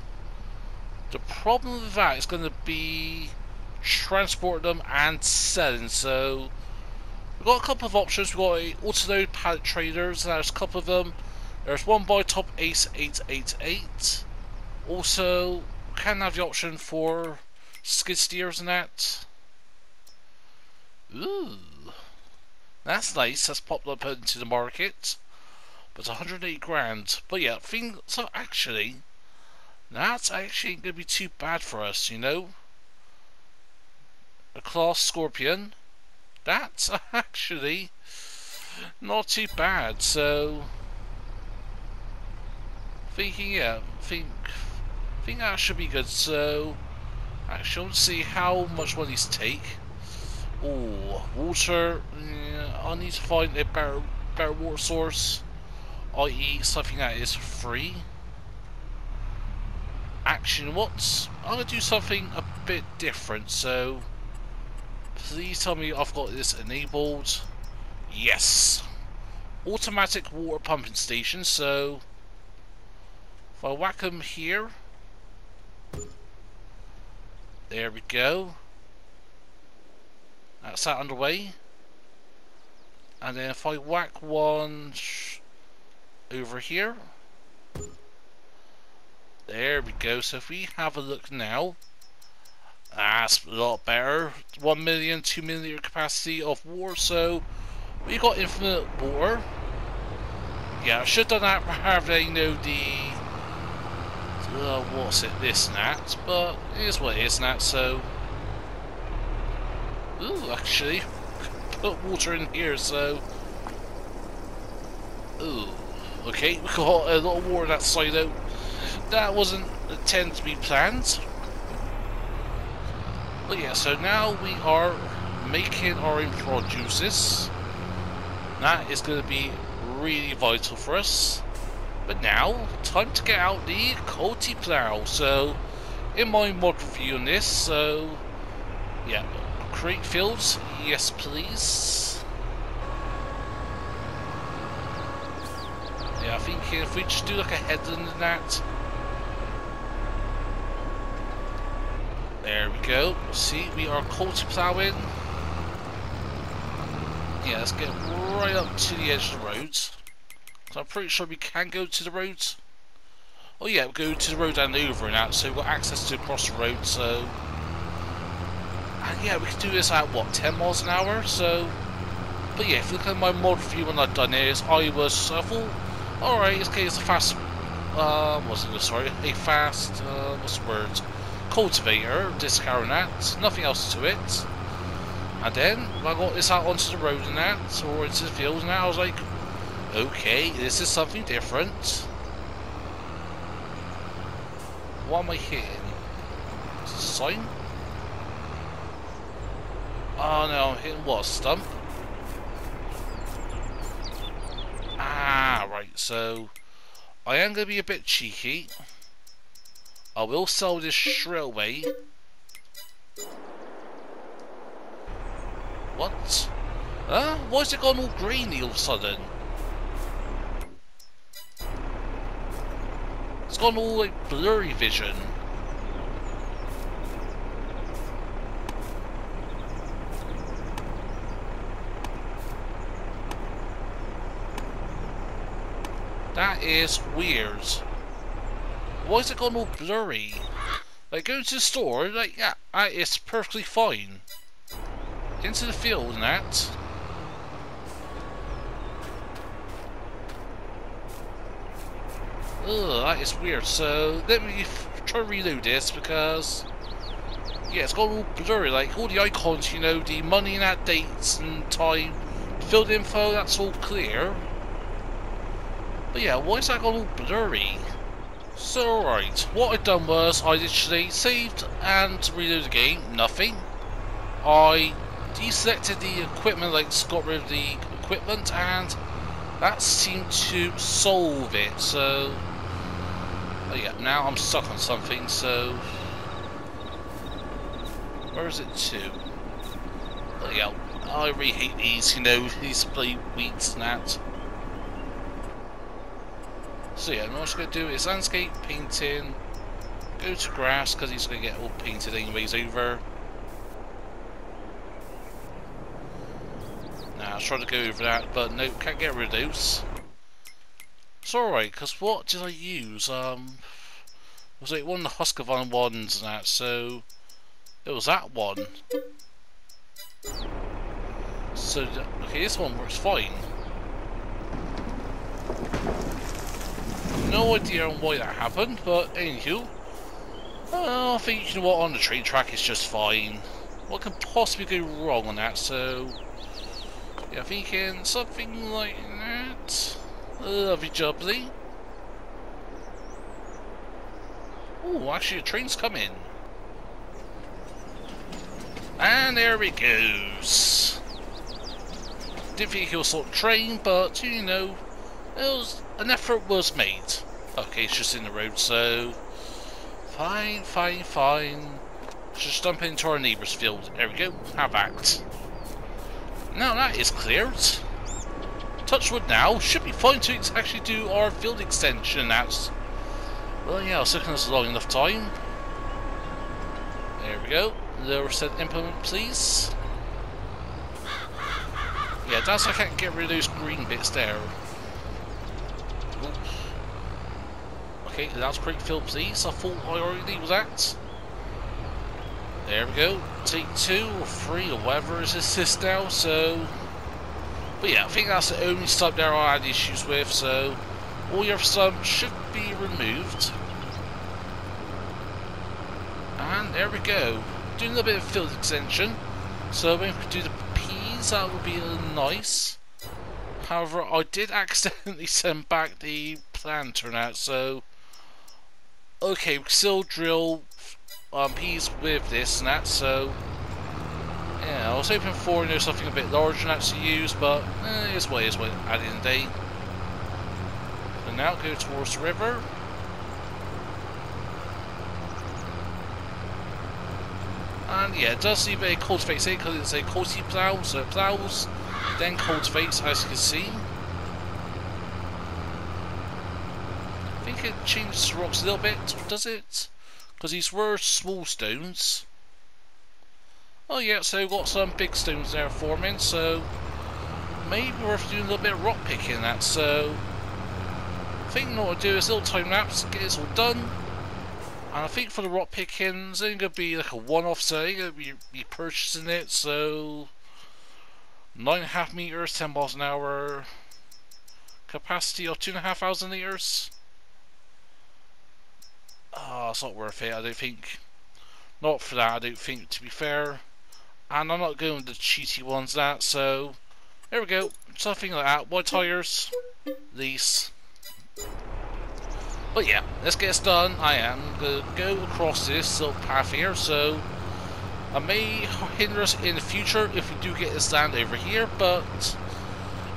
the problem with that is going to be transporting them and selling. So we've got a couple of options. We've got autoload pallet traders, there's a couple of them. There's one by Top Ace eight eight eight. Also, can have the option for skid steers and that. Ooh, that's nice. That's popped up into the market. But it's one hundred eighty grand. But yeah, thing. So actually, that's actually gonna be too bad for us, you know. A class Scorpion. That's actually not too bad. So thinking, yeah, think, think that should be good. So I shall see how much will these take. Oh, water. Yeah, I need to find a better, better water source, that is, something that is free. Action. What? I'm gonna do something a bit different. So please tell me I've got this enabled. Yes. Automatic water pumping station. So if I whack them here, there we go. That's that underway. And then if I whack one over here, there we go. So if we have a look now, that's a lot better. One million, two million capacity of water, so we got infinite water. Yeah, I should have done that for having, you know, the uh, what's it, this and that, but it is what it is and that. So ooh, actually put water in here, so ooh, okay, we got a lot of water that side though. That wasn't intended to be planned. But yeah, so now we are making our own produces. That is going to be really vital for us. But now, time to get out the culti plow. So, in my mod review on this, so yeah, create fields, yes please. Yeah, I think if we just do like a headland and that. There we go. See, we are culti plowing. Yeah, let's get right up to the edge of the road. So I'm pretty sure we can go to the road. Oh yeah, we'll go to the road and over and out, so we've got access to across the road, so. And yeah, we can do this at what, ten miles an hour? So. But yeah, if you look at my mod review when I've done this, I was, I thought, alright, it's okay, it's a fast, uh, what's it, sorry, a fast, uh, what's the word? Cultivator, discard that, nothing else to it. And then when I got this out onto the road and that, or into the fields and that, I was like, okay, this is something different. What am I hitting? Is this a sign? Oh no, I'm hitting what, a stump? Ah, right, so I am going to be a bit cheeky. I will sell this straight away. What? Huh? Why has it gone all grainy all of a sudden? It's gone all like blurry vision. That is weird. Why has it gone all blurry? Like, go to the store, like, yeah, it's perfectly fine. Into the field and that. Ugh, that is weird. So, let me f try to reload this because, yeah, it's gone all blurry. Like, all the icons, you know, the money and that, dates and time, field info, that's all clear. But yeah, why has that gone all blurry? So alright, what I've done was I literally saved and reloaded the game, nothing. I deselected the equipment, like got rid of the equipment, and that seemed to solve it. So oh yeah, now I'm stuck on something, so where is it to? But yeah, I really hate these, you know, these play weeds and that. So yeah, what I'm going to do is landscape painting, go to grass because he's going to get all painted anyways over. Now, I was trying to go over that, but no, can't get rid of those. It's alright, because what did I use? Um, it was like one of the Husqvarna ones and that, so it was that one. So, okay, this one works fine. No idea on why that happened, but anywho, well, I think, you know what, on the train track it's just fine. What can possibly go wrong on that? So yeah, I'm thinking something like that. Lovely jubbly. Oh, actually a train's coming. And there it goes. Didn't think he'll sort of train, but you know, it was, an effort was made. Okay, it's just in the road, so fine, fine, fine. Just dump into our neighbour's field. There we go. Have that. Now that is cleared. Touch wood now. Should be fine to actually do our field extension. That's, well, yeah, I was looking at this long enough time. There we go. Lower said implement, please. Yeah, that's I can't get rid of those green bits there. Okay, that's great fill, please. I thought I already was at. There we go. Take two or three or whatever is this, this now, so... But yeah, I think that's the only stuff there I had issues with, so... All your stuff should be removed. And there we go. Doing a little bit of field extension. So when we do the peas, that would be nice. However, I did accidentally send back the planter now, so... Okay, we can still drill um, peas with this and that, so... Yeah, I was hoping for, you know, something a bit larger and that to use, but... Eh, it's what it is, what at the end of the day. And now go towards the river. And yeah, it does leave a cultivate in because it's a culti plough, so it ploughs, then cultivates, as you can see. I think it changes the rocks a little bit, does it? Because these were small stones. Oh yeah, so we've got some big stones there forming, so maybe we're worth doing a little bit of rock picking that, so I think what I'll do is a little time lapse, get this all done. And I think for the rock picking, it's only going to be like a one-off, so you're going to be, be purchasing it, so... nine point five metres, ten miles an hour... Capacity of two thousand five hundred litres? Ah, oh, it's not worth it, I don't think. Not for that, I don't think, to be fair. And I'm not going with the cheaty ones, that, so... There we go, something like that. White tyres. Lease. But yeah, let's get this done. I am going to go across this little path here, so I may hinder us in the future if we do get this land over here, but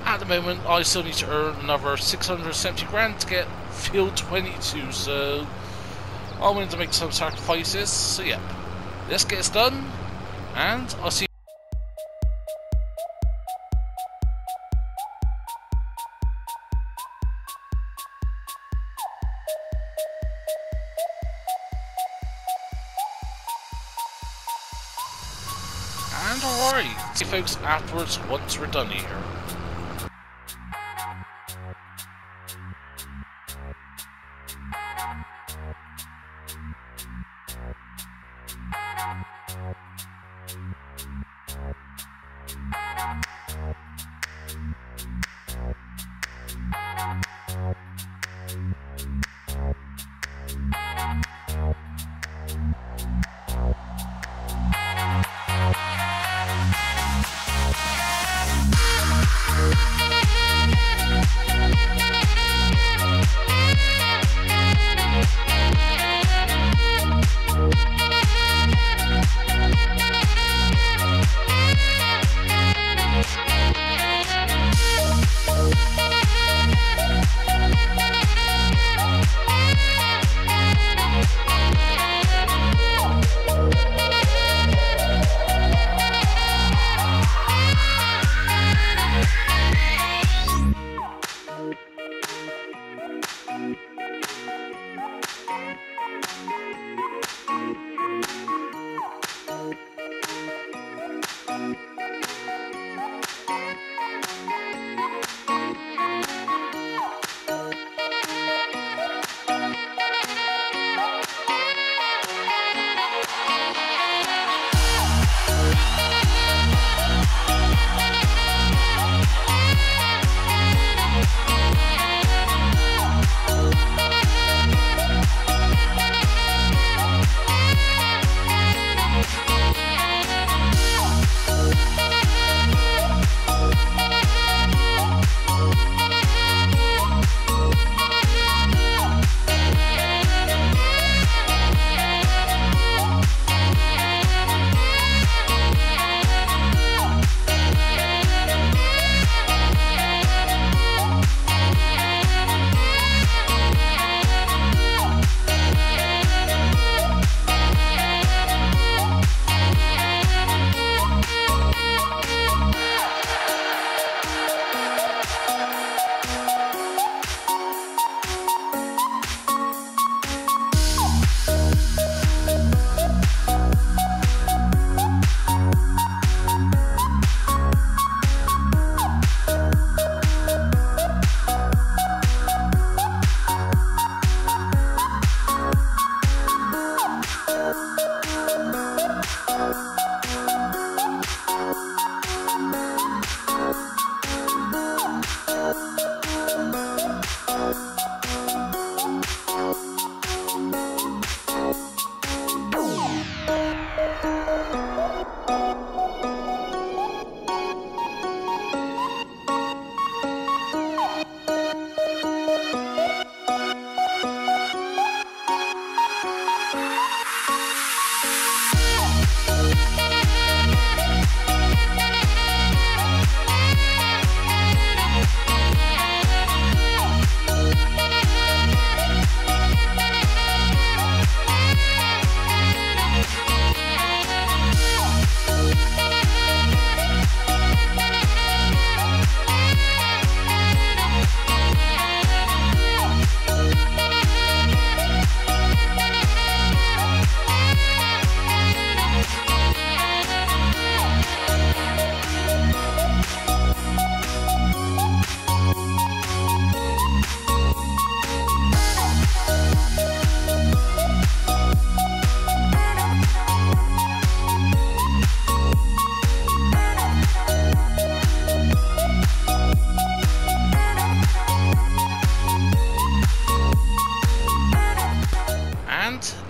at the moment I still need to earn another six hundred seventy grand to get field twenty-two, so I'm going to make some sacrifices. So yeah, let's get this done, and I'll see you. And alright, see folks afterwards once we're done here.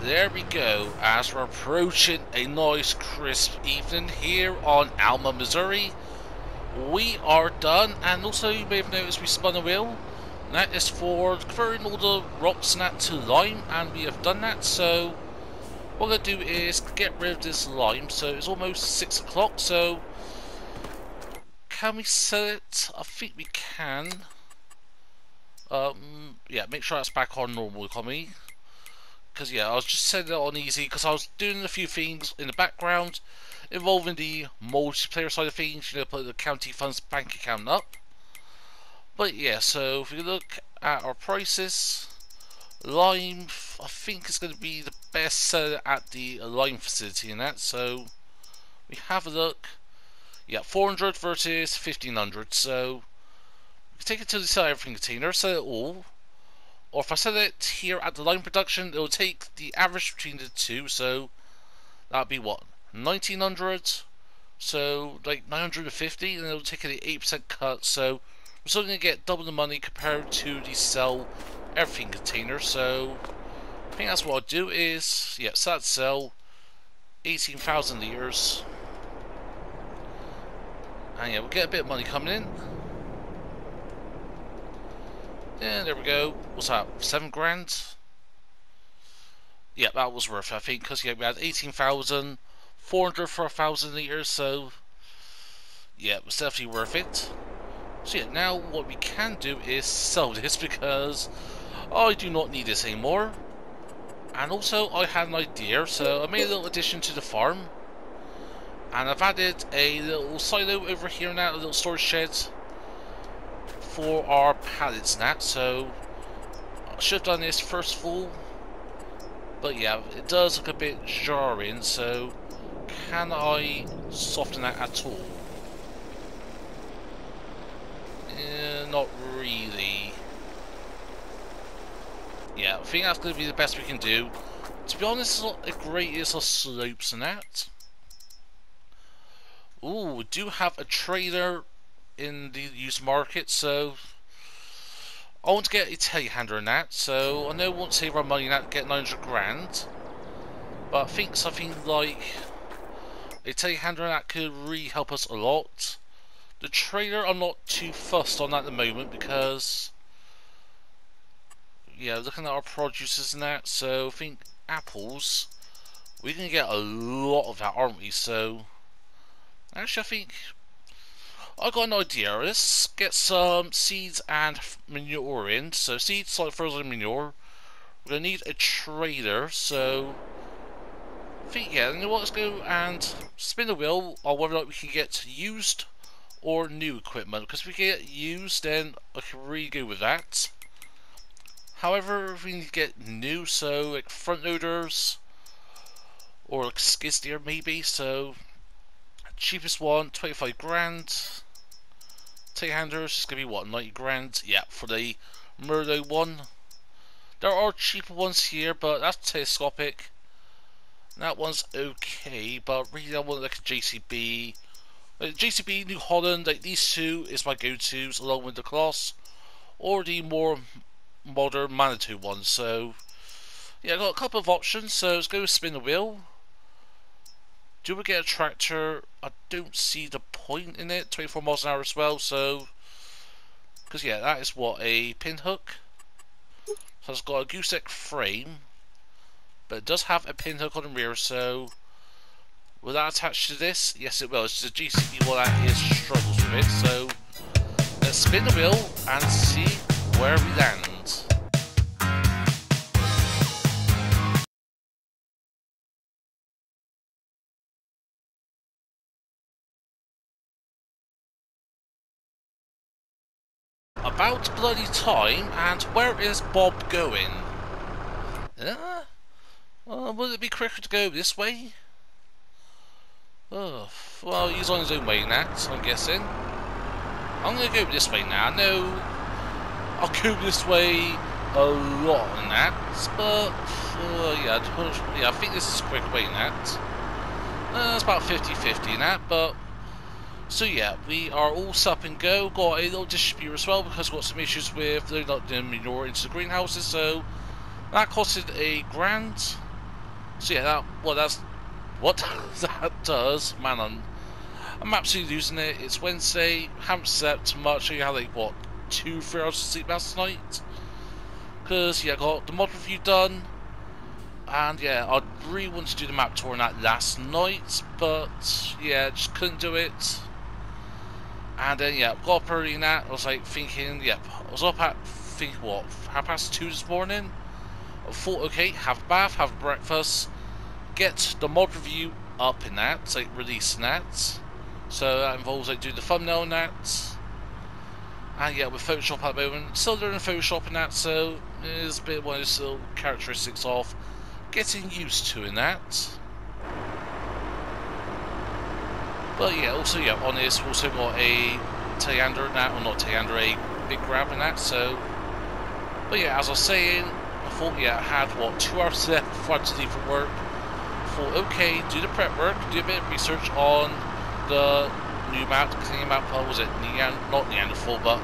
There we go, as we're approaching a nice crisp evening here on Alma, Missouri. We are done, and also you may have noticed we spun a wheel. That is for converting all the rocks and that to lime, and we have done that. So what I'm going to do is get rid of this lime. So it's almost six o'clock, so can we sell it? I think we can. Um, yeah, make sure that's back on normal economy. Because yeah, I was just setting it on easy because I was doing a few things in the background involving the multiplayer side of things, you know, put the county funds bank account up. But yeah, so if we look at our prices, lime, I think is going to be the best seller at the lime facility in that. So we have a look. Yeah, four hundred versus fifteen hundred. So we can take it to the sell everything container, sell it all. Or if I sell it here at the lime production, it will take the average between the two, so that would be what? nineteen hundred, so like nine hundred fifty, and it will take an eight percent cut, so I'm still going to get double the money compared to the sell everything container, so I think that's what I'll do is, yeah, so that's sell eighteen thousand liters, and yeah, we'll get a bit of money coming in. Yeah, there we go. What's that? Seven grand? Yeah, that was worth it, I think, because yeah, we had eighteen thousand, four hundred for a thousand litres, so yeah, it was definitely worth it. So yeah, now what we can do is sell this because I do not need this anymore. And also, I had an idea, so I made a little addition to the farm. And I've added a little silo over here now, a little storage shed. For our pallets and that, so I should have done this first of all, but yeah, it does look a bit jarring, so can I soften that at all? Eh, not really. Yeah, I think that's going to be the best we can do. To be honest, it's not the greatest of slopes and that. Ooh, we do have a trailer in the used market, so I want to get a telehandler in that, so I know we won't save our money in that, get nine hundred grand, but I think something like a telehandler in that could really help us a lot. The trailer I'm not too fussed on at the moment because yeah, looking at our produces and that, so I think apples, we can get a lot of that, aren't we? So actually I think I got an idea. Let's get some seeds and manure in. So seeds, like frozen manure. We're gonna need a trailer. So I think yeah. You know what? Let's go and spin the wheel on whether or not we can get used or new equipment. Because if we get used, then I can really go with that. However, if we need to get new, so like front loaders or like skid steer maybe. So cheapest one, twenty-five grand. Handlers is gonna be what, ninety grand? Yeah, for the Merlot one. There are cheaper ones here, but that's telescopic. That one's okay, but really I want like a J C B. Like J C B, New Holland, like these two is my go-tos along with the Colossus, or the more modern Manitou one. So yeah, I've got a couple of options, so let's go spin the wheel. Do we get a tractor? I don't see the point in it. twenty-four miles an hour as well, so because yeah, that is what, a pinhook. So it's got a gooseneck frame, but it does have a pinhook on the rear, so will that attach to this? Yes it will. It's the G C B one that is struggles with it, so let's spin the wheel and see where we land. About bloody time, and where is Bob going? Uh, well, would it be quicker to go this way? Oh, well, he's on his own way now, so I'm guessing. I'm going to go this way now. I know I'll go this way a lot on that, but uh, yeah, I, yeah, I think this is a quick way now. Uh, it's about fifty fifty in that, but so yeah, we are all set up and go. Got a little distributor as well because we've got some issues with loading up the manure into the greenhouses, so that costed a grand. So yeah, that, well that's what that does. Man, I'm, I'm absolutely losing it. It's Wednesday, haven't slept much. I had like what, two, three hours of sleep last night. Because yeah, I got the mod review done, and yeah, I really wanted to do the map tour on that last night, but yeah, just couldn't do it. And then yeah, got up early in that. I was like thinking, yep, I was up at think what, half past two this morning. I thought, okay, have a bath, have breakfast, get the mod review up in that, like releasing that. So that involves like doing the thumbnail and that. And yeah, with Photoshop at the moment, still learning Photoshop in that, so it's a bit one of those little characteristics of getting used to in that. But yeah, also yeah, on this we've also got a Teander and that, or not Teander, a big grab and that, so but yeah, as I was saying, I thought yeah, I had what, two hours left before I had to leave for work. I thought okay, do the prep work, do a bit of research on the new map, the clean map, what was it, Neand not Neanderthal, but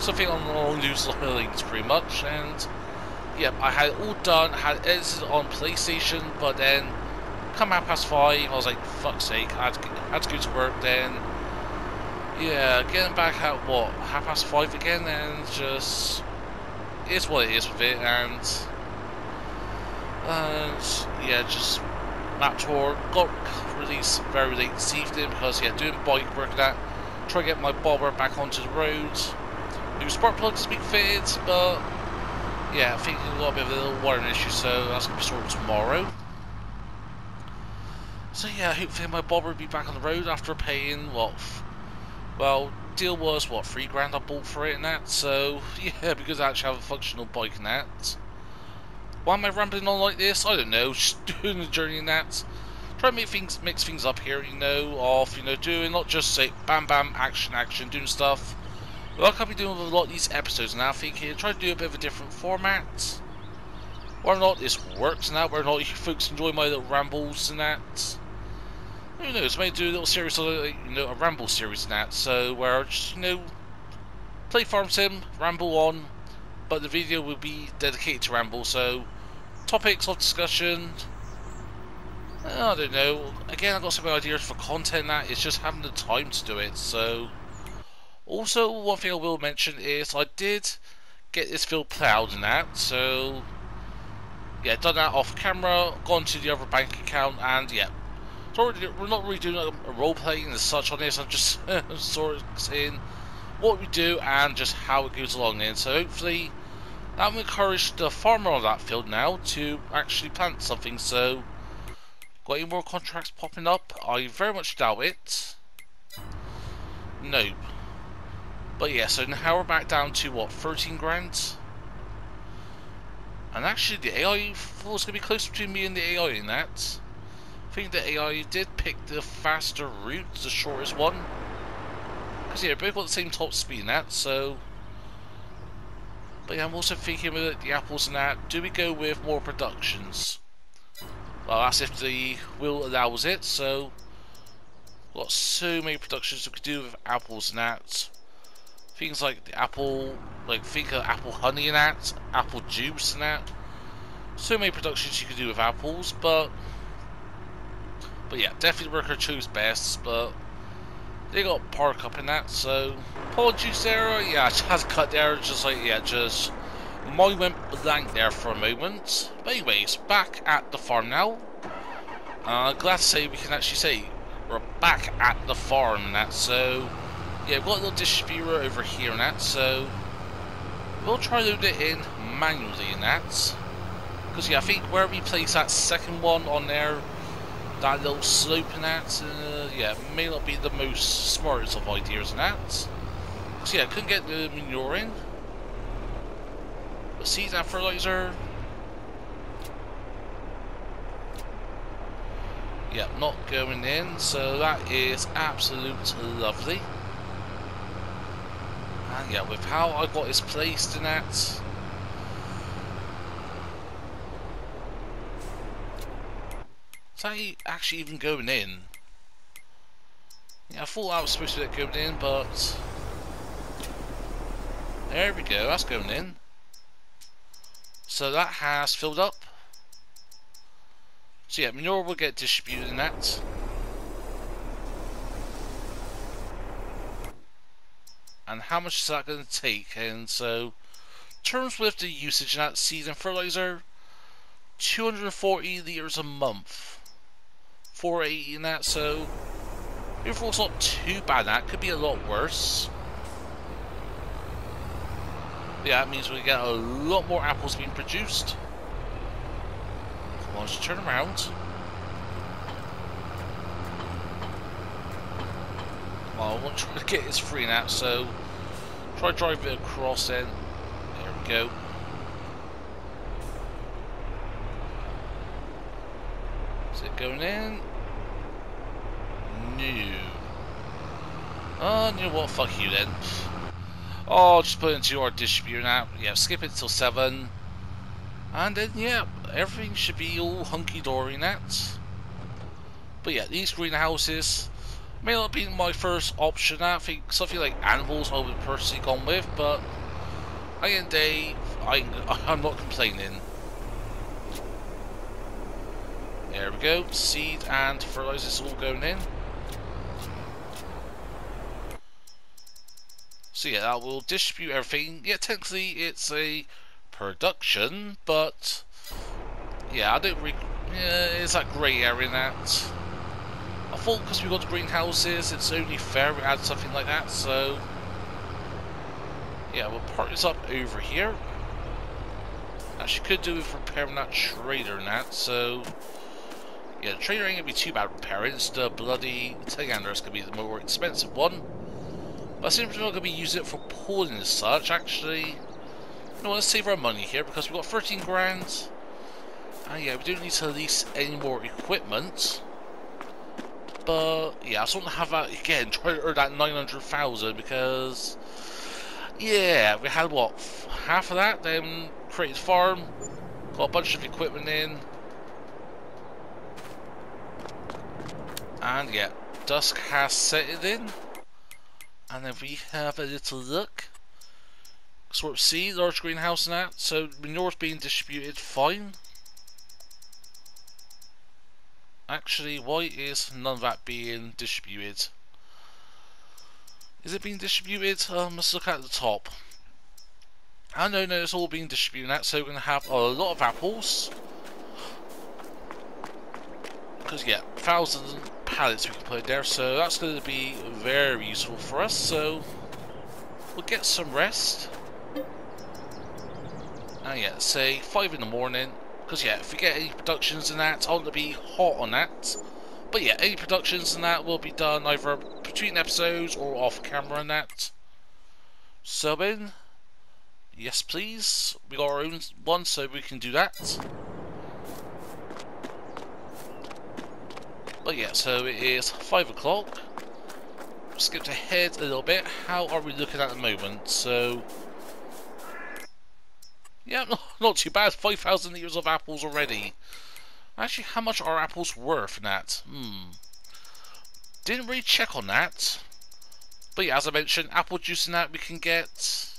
something on all loose lines pretty much, and yeah, I had it all done, had it edited on PlayStation, but then come out past five, I was like, fuck's sake, I had to, get, I had to go to work then. Yeah, getting back at what, half past five again, and just it's what it is with it, and and yeah, just map tour got released very late this evening because yeah, doing bike work and that, trying to get my bobber back onto the road. New spark plugs being fitted, but yeah, I think I've got a bit of a little wiring issue, so that's gonna be sorted tomorrow. So yeah, hopefully my bobber will be back on the road after paying what, well, deal was what, three grand I bought for it and that, so yeah, because I actually have a functional bike and that. Why am I rambling on like this? I don't know, just doing the journey and that. Try to make things, mix things up here, you know, of, you know, doing not just say bam bam, action action, doing stuff. Like I've been doing with a lot of these episodes now, thinking, try to do a bit of a different format. Whether or not this works and that, whether or not you folks enjoy my little rambles and that. Who knows, I may do a little series, like, you know, a ramble series and that, so where I just, you know, play Farm Sim, ramble on, but the video will be dedicated to ramble, so topics of discussion, I don't know, again I've got some ideas for content that, it's just having the time to do it, so. Also, one thing I will mention is I did get this field ploughed and that, so yeah, done that off camera, gone to the other bank account, and yeah. So we're not really doing a role playing and such on this, I'm just sort of saying what we do and just how it goes along in. So hopefully that will encourage the farmer on that field now to actually plant something, so got any more contracts popping up? I very much doubt it. Nope. But yeah, so now we're back down to what, thirteen grand? And actually the A I was gonna be close between me and the A I in that. I think the A I did pick the faster route, the shortest one. Because yeah, both got the same top speed in that, so. But yeah, I'm also thinking with the apples and that, do we go with more productions? Well, that's if the wheel allows it, so we've got so many productions we could do with apples and that. Things like the apple, like think of apple honey and that, apple juice and that. So many productions you could do with apples, but but yeah, definitely worker chose best, but they got park up in that, so apple juice error, yeah, I had to cut there, just like, yeah, just mine went blank there for a moment. But anyways, back at the farm now. Uh, glad to say we can actually say we're back at the farm and that, so yeah, we've got a little distributor over here and that, so we'll try to load it in manually and that. Because yeah, I think where we place that second one on there, that little slope and that, uh, yeah, may not be the most smartest of ideas and that. Because yeah, I couldn't get the manure in. But see that fertilizer? Yeah, not going in, so that is absolutely lovely. And yeah, with how I got this placed in that. Is that actually even going in? Yeah, I thought I was supposed to be going in, but there we go, that's going in. So that has filled up. So yeah, manure will get distributed in that. And how much is that going to take? And so, terms with the usage in that season fertilizer, two hundred forty litres a month, four eighty in that. So, overall, it's not too bad. That could be a lot worse. Yeah, that means we get a lot more apples being produced. Come on, just turn around. Well, I want to try to get this free now, so try to drive it across then. There we go. Is it going in? No. Oh, you know what? Fuck you then. Oh, just put it into our distributor now. Yeah, skip it till seven. And then, yeah, everything should be all hunky-dory now. But yeah, these greenhouses may not be my first option. I think something like animals I would have personally gone with, but at the end of the day, I, I'm not complaining. There we go, seed and fertilizers all going in. So yeah, that will distribute everything. Yeah, technically it's a production, but yeah, I don't re yeah, it's that grey area in that. I thought because we've got the greenhouses, it's only fair we add something like that, so yeah, we'll park this up over here. Actually could do with repairing that trailer and that, so yeah, the trailer ain't going to be too bad repairing, it's the bloody telehandler is going to be the more expensive one. But I seem we're not going to be using it for pulling and such, actually, you know, let's save our money here because we've got thirteen grand. And yeah, we don't need to lease any more equipment. But yeah, I just want to have that again, try to earn that nine hundred thousand because yeah, we had what, half of that, then created farm, got a bunch of equipment in. And yeah, dusk has set it in. And then we have a little look. Sort of see, large greenhouse and that, so manure's being distributed fine. Actually, why is none of that being distributed? Is it being distributed? Um, let's look at the top. I know, no, it's all being distributed now, so we're going to have a lot of apples. Because, yeah, thousand pallets we can put there, so that's going to be very useful for us. So, we'll get some rest. And, yeah, say five in the morning. Because, yeah, if we get any productions in that, I want to be hot on that. But, yeah, any productions in that will be done either between episodes or off camera and that. Sub in. Yes, please. We got our own one, so we can do that. But, yeah, so it is five o'clock. Skipped ahead a little bit. How are we looking at the moment? So, yeah, not too bad. five thousand litres of apples already. Actually, how much are apples worth, Nat? Hmm. Didn't really check on that. But yeah, as I mentioned, apple juice and that we can get.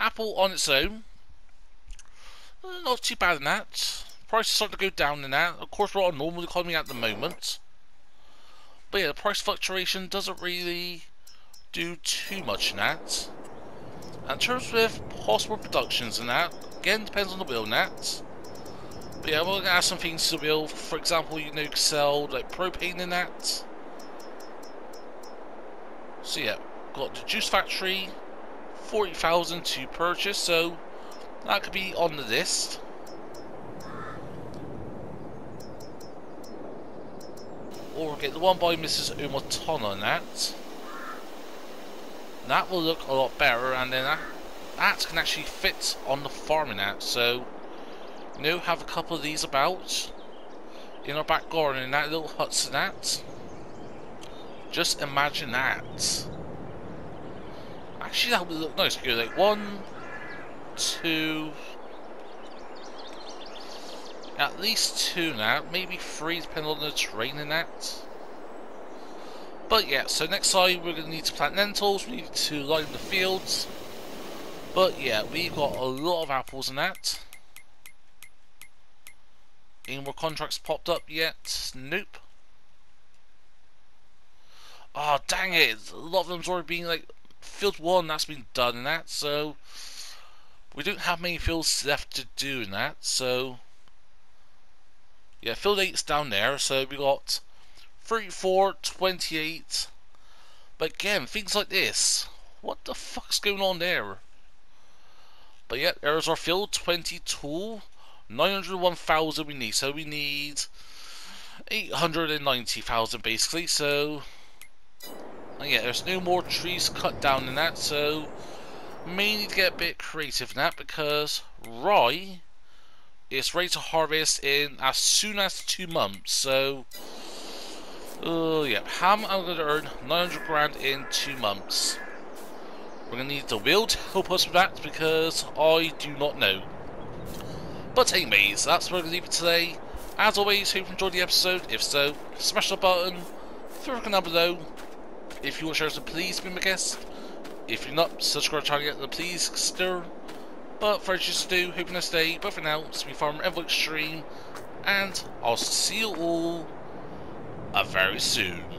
Apple on its own. Not too bad in that. Price is starting to go down in that. Of course, we're on normal economy at the moment. But yeah, the price fluctuation doesn't really do too much in that. And in terms with possible productions in that, again, depends on the wheel in that. But yeah, we're going to add some things to the wheel. For example, you know, you can sell like propane in that. So yeah, got the juice factory, forty thousand to purchase, so that could be on the list. Or we'll get the one by Missus Omotona in that. That will look a lot better, and then that, that can actually fit on the farming app, so you know, have a couple of these about in our back garden, in that little huts and that. Just imagine that. Actually, that would look nice. Go like one, two, at least two now, maybe three, depending on the terrain and that. But yeah, so next time we're going to need to plant lentils, we need to line the fields. But yeah, we've got a lot of apples in that. Any more contracts popped up yet? Nope. Oh, dang it! A lot of them's already been like field one that's been done in that, so we don't have many fields left to do in that. So yeah, field eight's down there, so we got thirty-four, twenty-eight. But again, things like this. What the fuck's going on there? But yeah, there's our field twenty-two. nine hundred one thousand we need, so we need eight hundred ninety thousand basically, so yeah, there's no more trees cut down in that, so may need to get a bit creative in that, because rye is ready to harvest in as soon as two months, so oh uh, yeah, how am I going to earn nine hundred grand in two months? We're going to need the wheel to help us with that, because I do not know. But anyways, that's where we're going to leave it today. As always, hope you enjoyed the episode. If so, smash the button, throw a down below. If you want to share some, please be my guest. If you're not, subscribe to the channel, please consider. But for you to do, hope you nice day. But for now, it's me, Farmer EnvoyXtreme, and I'll see you all very soon.